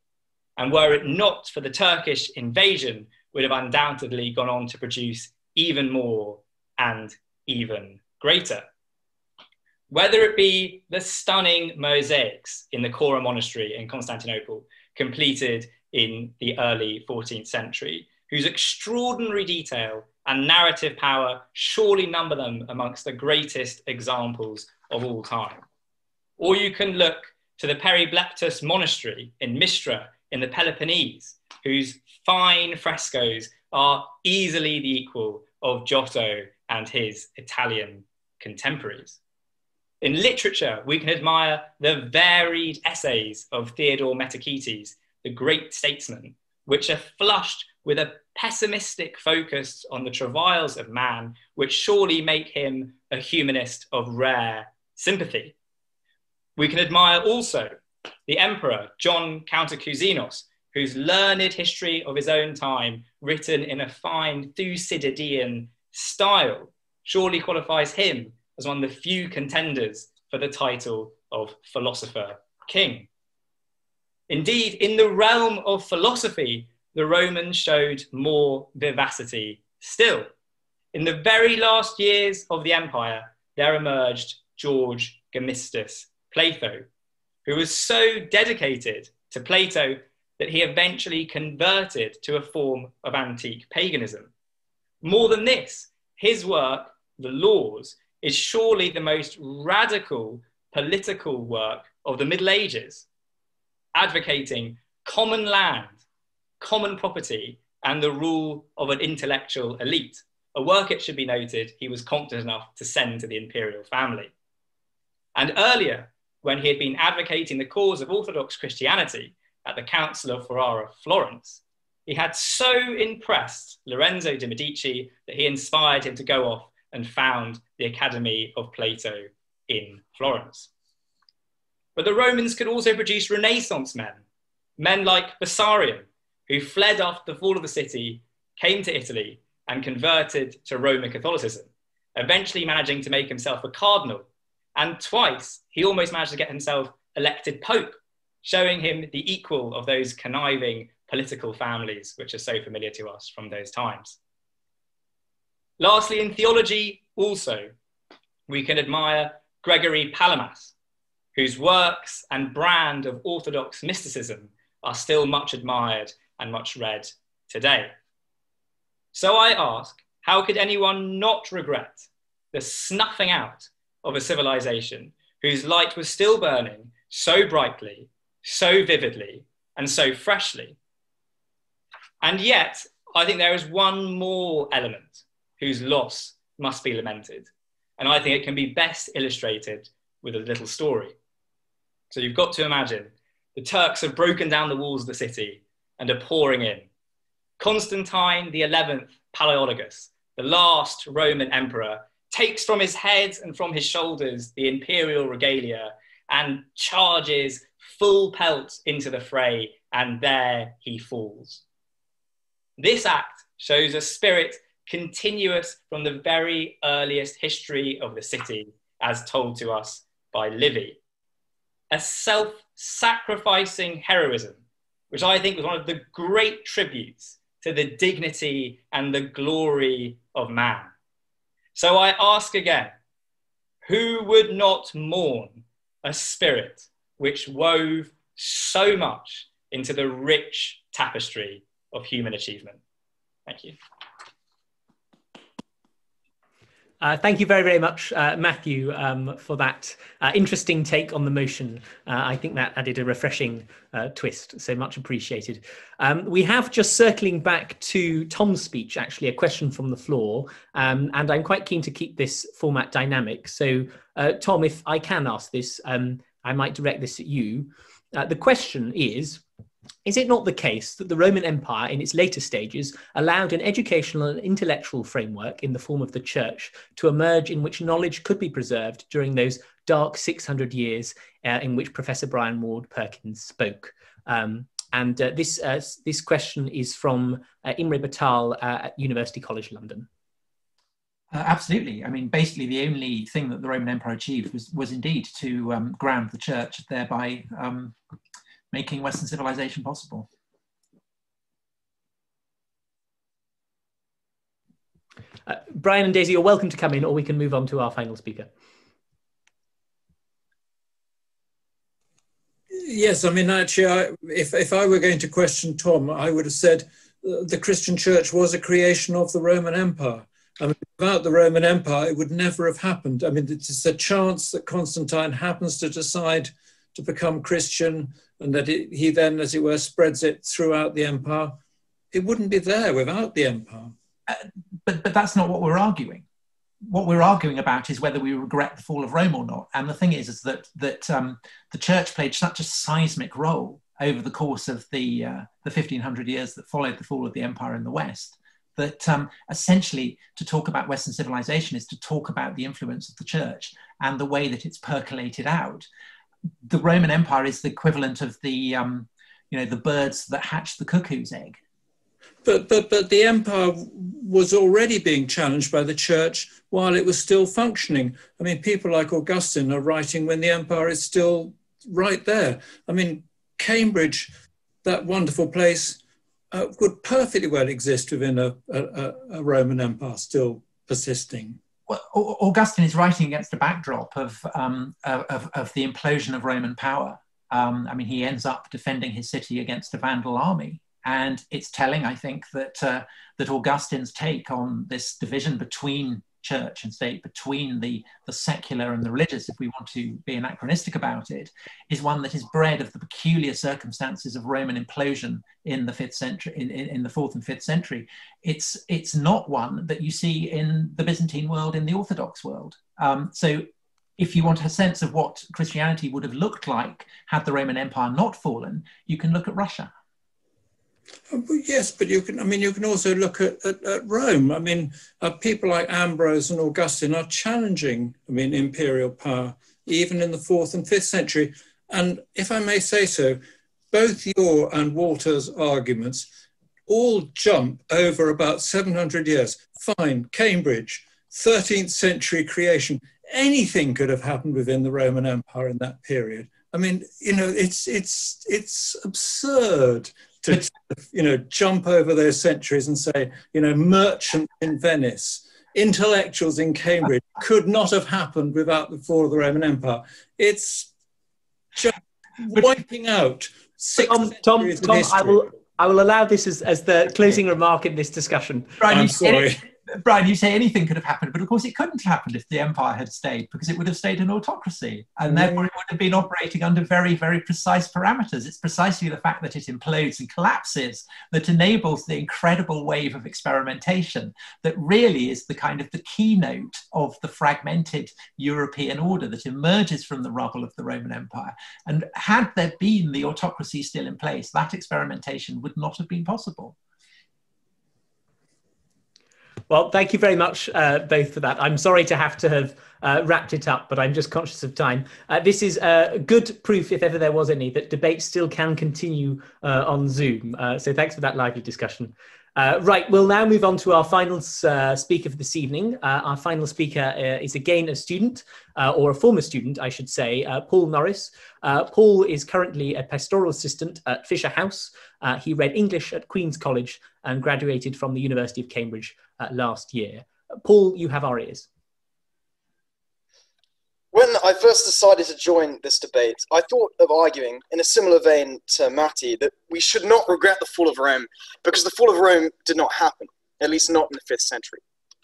And were it not for the Turkish invasion, would have undoubtedly gone on to produce even more and even greater. Whether it be the stunning mosaics in the Kora Monastery in Constantinople, completed in the early 14th century, whose extraordinary detail and narrative power surely number them amongst the greatest examples of all time. Or you can look to the Peribleptus Monastery in Mistra in the Peloponnese, whose fine frescoes are easily the equal of Giotto and his Italian contemporaries. In literature, we can admire the varied essays of Theodore Metaketes, the great statesman, which are flushed with a pessimistic focus on the travails of man, which surely make him a humanist of rare sympathy. We can admire also the Emperor John Counter-Cuzinos, whose learned history of his own time, written in a fine Thucydidean style, surely qualifies him as one of the few contenders for the title of philosopher king. Indeed, in the realm of philosophy, the Romans showed more vivacity still. In the very last years of the empire, there emerged George Gemistus Platho, who was so dedicated to Plato that he eventually converted to a form of antique paganism. More than this, his work, The Laws, is surely the most radical political work of the Middle Ages, advocating common land, common property, and the rule of an intellectual elite, a work, it should be noted, he was confident enough to send to the imperial family. And earlier, when he had been advocating the cause of Orthodox Christianity at the Council of Ferrara, Florence, he had so impressed Lorenzo de' Medici that he inspired him to go off and found the Academy of Plato in Florence. But the Romans could also produce Renaissance men, men like Bessarion, who fled after the fall of the city, came to Italy, and converted to Roman Catholicism, eventually managing to make himself a cardinal. And twice, he almost managed to get himself elected pope, showing him the equal of those conniving political families which are so familiar to us from those times. Lastly, in theology also, we can admire Gregory Palamas, whose works and brand of Orthodox mysticism are still much admired and much read today. So I ask, how could anyone not regret the snuffing out of a civilization whose light was still burning so brightly, so vividly, and so freshly? And yet, I think there is one more element whose loss must be lamented. And I think it can be best illustrated with a little story. So you've got to imagine, the Turks have broken down the walls of the city and are pouring in. Constantine the 11th Palaiologus, the last Roman emperor, takes from his head and from his shoulders the imperial regalia and charges full pelt into the fray, and there he falls. This act shows a spirit continuous from the very earliest history of the city, as told to us by Livy. A self-sacrificing heroism, which I think was one of the great tributes to the dignity and the glory of man. So I ask again, who would not mourn a spirit which wove so much into the rich tapestry of human achievement? Thank you. Thank you very, very much, Matthew, for that interesting take on the motion. I think that added a refreshing twist, so much appreciated. We have, just circling back to Tom's speech, actually, a question from the floor, and I'm quite keen to keep this format dynamic. So, Tom, if I can ask this, I might direct this at you. The question is it not the case that the Roman Empire in its later stages allowed an educational and intellectual framework in the form of the church to emerge in which knowledge could be preserved during those dark 600 years in which Professor Brian Ward-Perkins spoke? This question is from Imre Batal at University College London. Absolutely. I mean, basically the only thing that the Roman Empire achieved was indeed to ground the church, thereby making Western civilization possible. Brian and Daisy, you're welcome to come in, or we can move on to our final speaker. Yes, I mean, actually, if I were going to question Tom, I would have said the Christian church was a creation of the Roman Empire. I mean, without the Roman Empire, it would never have happened. I mean, it's a chance that Constantine happens to decide to become Christian, and that he then, as it were, spreads it throughout the empire. It wouldn't be there without the empire. But that's not what we're arguing. What we're arguing about is whether we regret the fall of Rome or not. And the thing is that the church played such a seismic role over the course of the 1500 years that followed the fall of the empire in the West, that essentially to talk about Western civilization is to talk about the influence of the church and the way that it's percolated out. The Roman Empire is the equivalent of the, you know, the birds that hatched the cuckoo's egg. But the empire was already being challenged by the church while it was still functioning. I mean, people like Augustine are writing when the empire is still right there. I mean, Cambridge, that wonderful place, would perfectly well exist within a Roman empire still persisting. Well, Augustine is writing against a backdrop of the implosion of Roman power. I mean, he ends up defending his city against a Vandal army. And it's telling, I think, that Augustine's take on this division between church and state, between the secular and the religious, if we want to be anachronistic about it, is one that is bred of the peculiar circumstances of Roman implosion in the 5th century, in the 4th and 5th century. It's not one that you see in the Byzantine world, in the Orthodox world. So if you want a sense of what Christianity would have looked like had the Roman Empire not fallen, you can look at Russia. Yes, but you can. I mean, you can also look at Rome. I mean, people like Ambrose and Augustine are challenging, I mean, imperial power even in the 4th and 5th century. And if I may say so, both your and Walter's arguments all jump over about 700 years. Fine, Cambridge, 13th century creation. Anything could have happened within the Roman Empire in that period. I mean, you know, it's absurd to, you know, jump over those centuries and say, you know, merchant in Venice, intellectuals in Cambridge could not have happened without the fall of the Roman Empire. It's just wiping out 6 centuries of history. I will allow this as the closing remark in this discussion. Brian, I'm sorry. Brian, you say anything could have happened, but of course it couldn't have happened if the empire had stayed, because it would have stayed an autocracy, and therefore it would have been operating under very, very precise parameters. It's precisely the fact that it implodes and collapses that enables the incredible wave of experimentation that really is the kind of the keynote of the fragmented European order that emerges from the rubble of the Roman Empire. And had there been the autocracy still in place, that experimentation would not have been possible. Well, thank you very much both for that. I'm sorry to have wrapped it up, but I'm just conscious of time. This is good proof, if ever there was any, that debate still can continue on Zoom. So thanks for that lively discussion. Right, we'll now move on to our final speaker for this evening. Our final speaker is again a student, or a former student, I should say, Paul Norris. Paul is currently a pastoral assistant at Fisher House. He read English at Queen's College and graduated from the University of Cambridge last year. Paul, you have our ears. When I first decided to join this debate, I thought of arguing, in a similar vein to Matty, that we should not regret the fall of Rome, because the fall of Rome did not happen, at least not in the 5th century.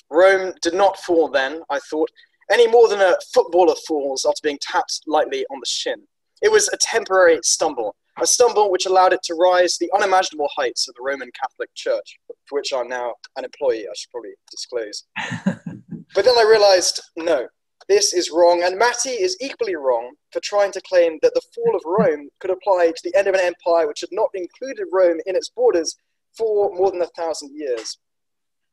Rome did not fall then, I thought, any more than a footballer falls after being tapped lightly on the shin. It was a temporary stumble, a stumble which allowed it to rise to the unimaginable heights of the Roman Catholic Church, for which I'm now an employee, I should probably disclose. But then I realized, no. This is wrong, and Matty is equally wrong for trying to claim that the fall of Rome could apply to the end of an empire which had not included Rome in its borders for more than 1,000 years.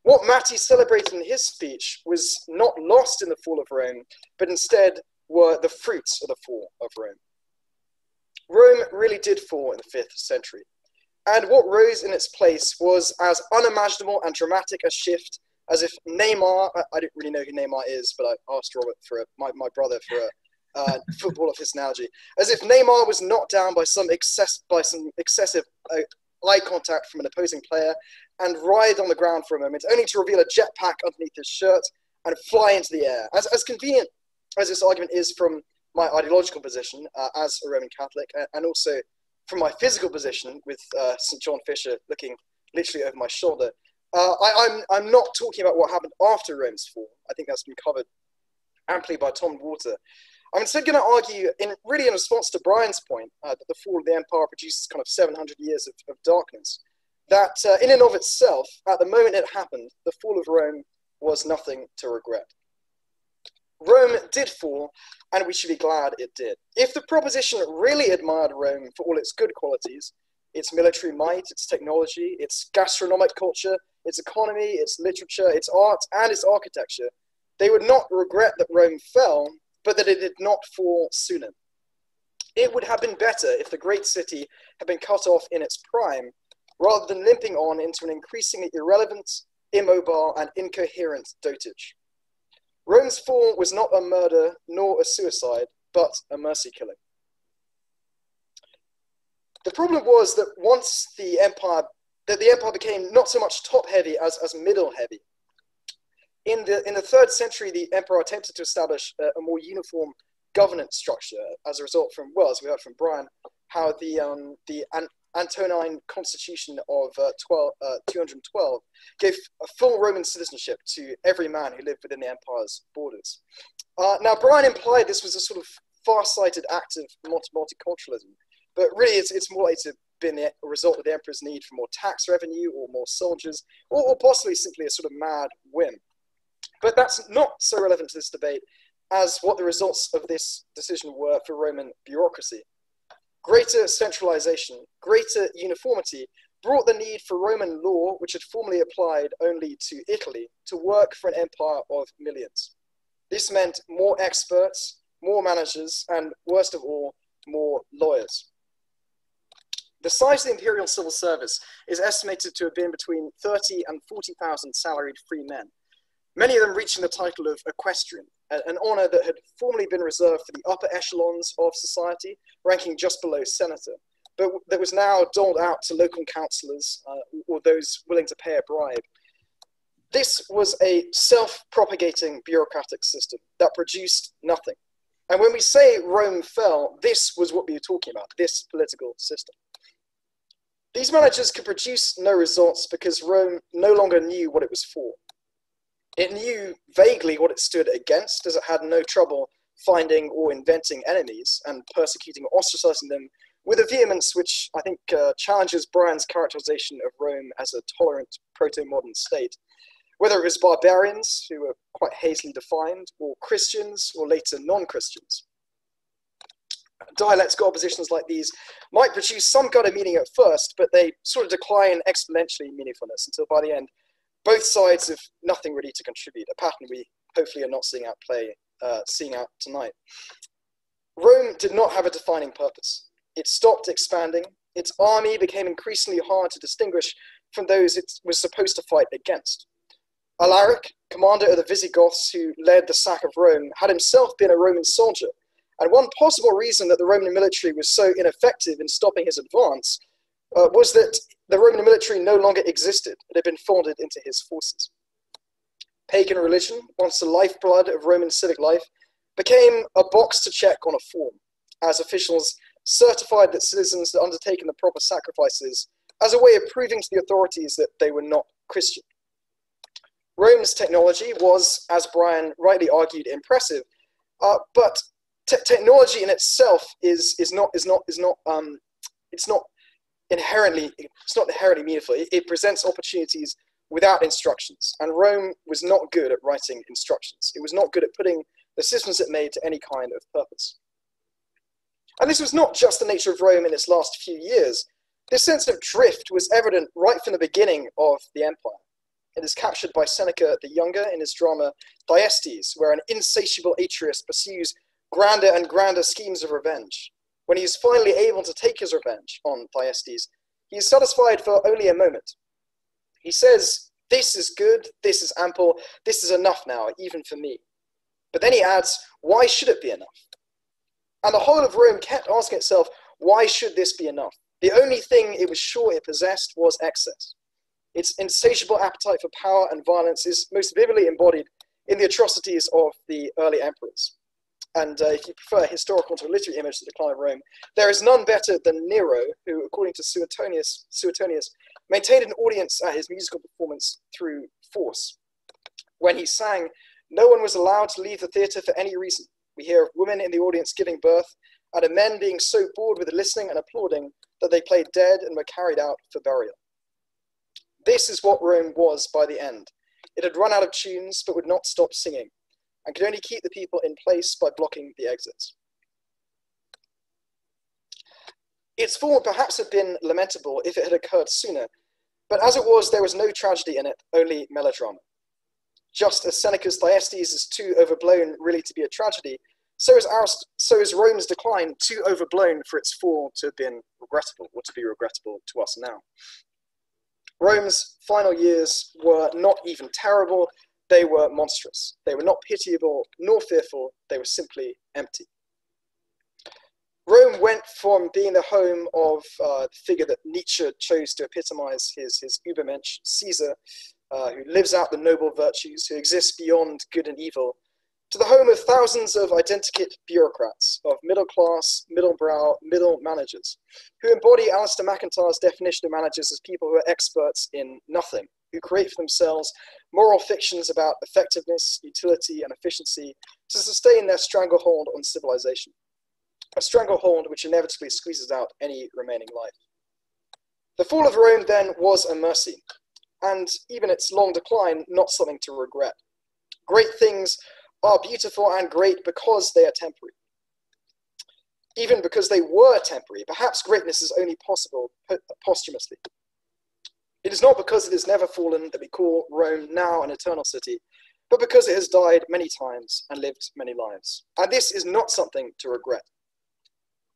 What Matty celebrated in his speech was not lost in the fall of Rome, but instead were the fruits of the fall of Rome. Rome really did fall in the 5th century, and what rose in its place was as unimaginable and dramatic a shift as if Neymar, I don't really know who Neymar is, but I asked Robert, my brother, for a football of his analogy, as if Neymar was knocked down by some excessive eye contact from an opposing player and writhed on the ground for a moment, only to reveal a jetpack underneath his shirt and fly into the air. As convenient as this argument is from my ideological position as a Roman Catholic, and also from my physical position with St. John Fisher looking literally over my shoulder, I'm not talking about what happened after Rome's fall. I think that's been covered amply by Tom Water. I'm instead going to argue, really in response to Brian's point, that the fall of the empire produces kind of 700 years of darkness, that in and of itself, at the moment it happened, the fall of Rome was nothing to regret. Rome did fall, and we should be glad it did. If the proposition really admired Rome for all its good qualities, its military might, its technology, its gastronomic culture, its economy, its literature, its art, and its architecture, they would not regret that Rome fell, but that it did not fall sooner. It would have been better if the great city had been cut off in its prime, rather than limping on into an increasingly irrelevant, immobile, and incoherent dotage. Rome's fall was not a murder nor a suicide, but a mercy killing. The problem was that once the empire became not so much top-heavy as middle-heavy. In the 3rd century, the emperor attempted to establish a more uniform governance structure as a result from, well, as we heard from Brian, how the Antonine Constitution of 212 gave a full Roman citizenship to every man who lived within the empire's borders. Now, Brian implied this was a sort of far-sighted act of multiculturalism, but really, it's more likely to have been the result of the emperor's need for more tax revenue or more soldiers, or possibly simply a sort of mad whim. But that's not so relevant to this debate as what the results of this decision were for Roman bureaucracy. Greater centralization, greater uniformity brought the need for Roman law, which had formerly applied only to Italy, to work for an empire of millions. This meant more experts, more managers, and worst of all, more lawyers. The size of the imperial civil service is estimated to have been between 30 and 40,000 salaried free men, many of them reaching the title of equestrian, an honor that had formerly been reserved for the upper echelons of society, ranking just below senator, but that was now doled out to local councillors or those willing to pay a bribe. This was a self-propagating bureaucratic system that produced nothing. And when we say Rome fell, this was what we were talking about, this political system. These managers could produce no results because Rome no longer knew what it was for. It knew vaguely what it stood against, as it had no trouble finding or inventing enemies and persecuting or ostracizing them with a vehemence which I think challenges Brian's characterization of Rome as a tolerant proto-modern state. Whether it was barbarians, who were quite hazily defined, or Christians, or later non-Christians. Dialectical oppositions like these might produce some kind of meaning at first, but they sort of decline exponentially in meaningfulness until by the end, both sides have nothing really to contribute, a pattern we hopefully are not seeing out tonight. Rome did not have a defining purpose. It stopped expanding. Its army became increasingly hard to distinguish from those it was supposed to fight against. Alaric, commander of the Visigoths who led the sack of Rome, had himself been a Roman soldier, and one possible reason that the Roman military was so ineffective in stopping his advance was that the Roman military no longer existed. It had been folded into his forces. Pagan religion, once the lifeblood of Roman civic life, became a box to check on a form, as officials certified that citizens had undertaken the proper sacrifices as a way of proving to the authorities that they were not Christian. Rome's technology was, as Brian rightly argued, impressive, but technology in itself is not inherently meaningful. It presents opportunities without instructions, and Rome was not good at writing instructions. It was not good at putting the systems it made to any kind of purpose. And this was not just the nature of Rome in its last few years. This sense of drift was evident right from the beginning of the empire. It is captured by Seneca the Younger in his drama Thyestes, where an insatiable Atreus pursues grander and grander schemes of revenge. When he is finally able to take his revenge on Thyestes, he is satisfied for only a moment. He says, "This is good, this is ample, this is enough now, even for me." But then he adds, "Why should it be enough?" And the whole of Rome kept asking itself, why should this be enough? The only thing it was sure it possessed was excess. Its insatiable appetite for power and violence is most vividly embodied in the atrocities of the early emperors. And if you prefer historical to literary image of the decline of Rome, there is none better than Nero, who, according to Suetonius, maintained an audience at his musical performance through force. When he sang, no one was allowed to leave the theatre for any reason. We hear of women in the audience giving birth, and of men being so bored with listening and applauding that they played dead and were carried out for burial. This is what Rome was by the end. It had run out of tunes, but would not stop singing, and could only keep the people in place by blocking the exits. Its fall would perhaps have been lamentable if it had occurred sooner, but as it was, there was no tragedy in it, only melodrama. Just as Seneca's Thyestes is too overblown really to be a tragedy, so is Rome's decline too overblown for its fall to have been regrettable, or to be regrettable to us now. Rome's final years were not even terrible, they were monstrous. They were not pitiable nor fearful, they were simply empty. Rome went from being the home of the figure that Nietzsche chose to epitomize his Übermensch, Caesar, who lives out the noble virtues, who exists beyond good and evil, to the home of thousands of identikit bureaucrats, of middle-class, middle-brow, middle managers, who embody Alistair MacIntyre's definition of managers as people who are experts in nothing, who create for themselves moral fictions about effectiveness, utility, and efficiency to sustain their stranglehold on civilization, a stranglehold which inevitably squeezes out any remaining life. The fall of Rome, then, was a mercy, and even its long decline, not something to regret. Great things are beautiful and great because they are temporary. Even because they were temporary, perhaps greatness is only possible posthumously. It is not because it has never fallen that we call Rome now an eternal city, but because it has died many times and lived many lives. And this is not something to regret.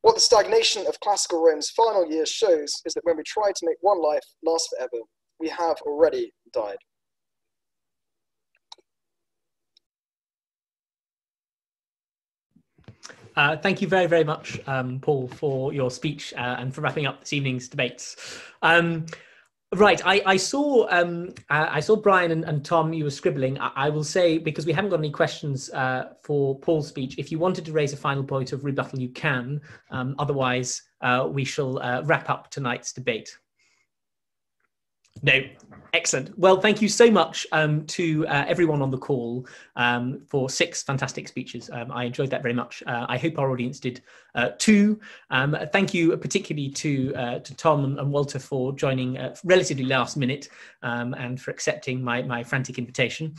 What the stagnation of classical Rome's final years shows is that when we try to make one life last forever, we have already died. Thank you very, very much, Paul, for your speech and for wrapping up this evening's debates. Right, I saw Brian and Tom, you were scribbling. I will say, because we haven't got any questions for Paul's speech, if you wanted to raise a final point of rebuttal, you can. Otherwise, we shall wrap up tonight's debate. No, excellent. Well, thank you so much to everyone on the call for 6 fantastic speeches. I enjoyed that very much. I hope our audience did too. Thank you particularly to Tom and Walter for joining relatively last minute and for accepting my frantic invitation.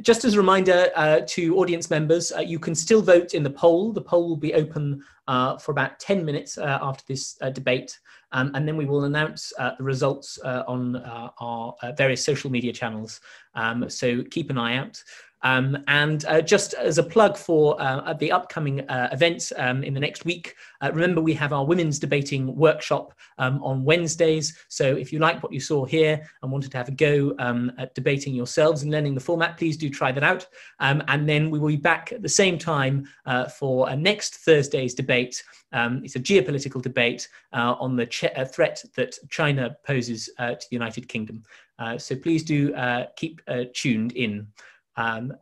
Just as a reminder to audience members, you can still vote in the poll. The poll will be open for about 10 minutes after this debate. And then we will announce the results on our various social media channels. So keep an eye out. And just as a plug for the upcoming events in the next week, remember we have our Women's Debating Workshop on Wednesdays. So if you like what you saw here and wanted to have a go at debating yourselves and learning the format, please do try that out. And then we will be back at the same time for next Thursday's debate. It's a geopolitical debate on the threat that China poses to the United Kingdom. So please do keep tuned in.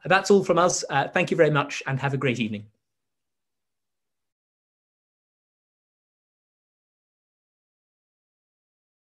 That's all from us. Thank you very much and have a great evening.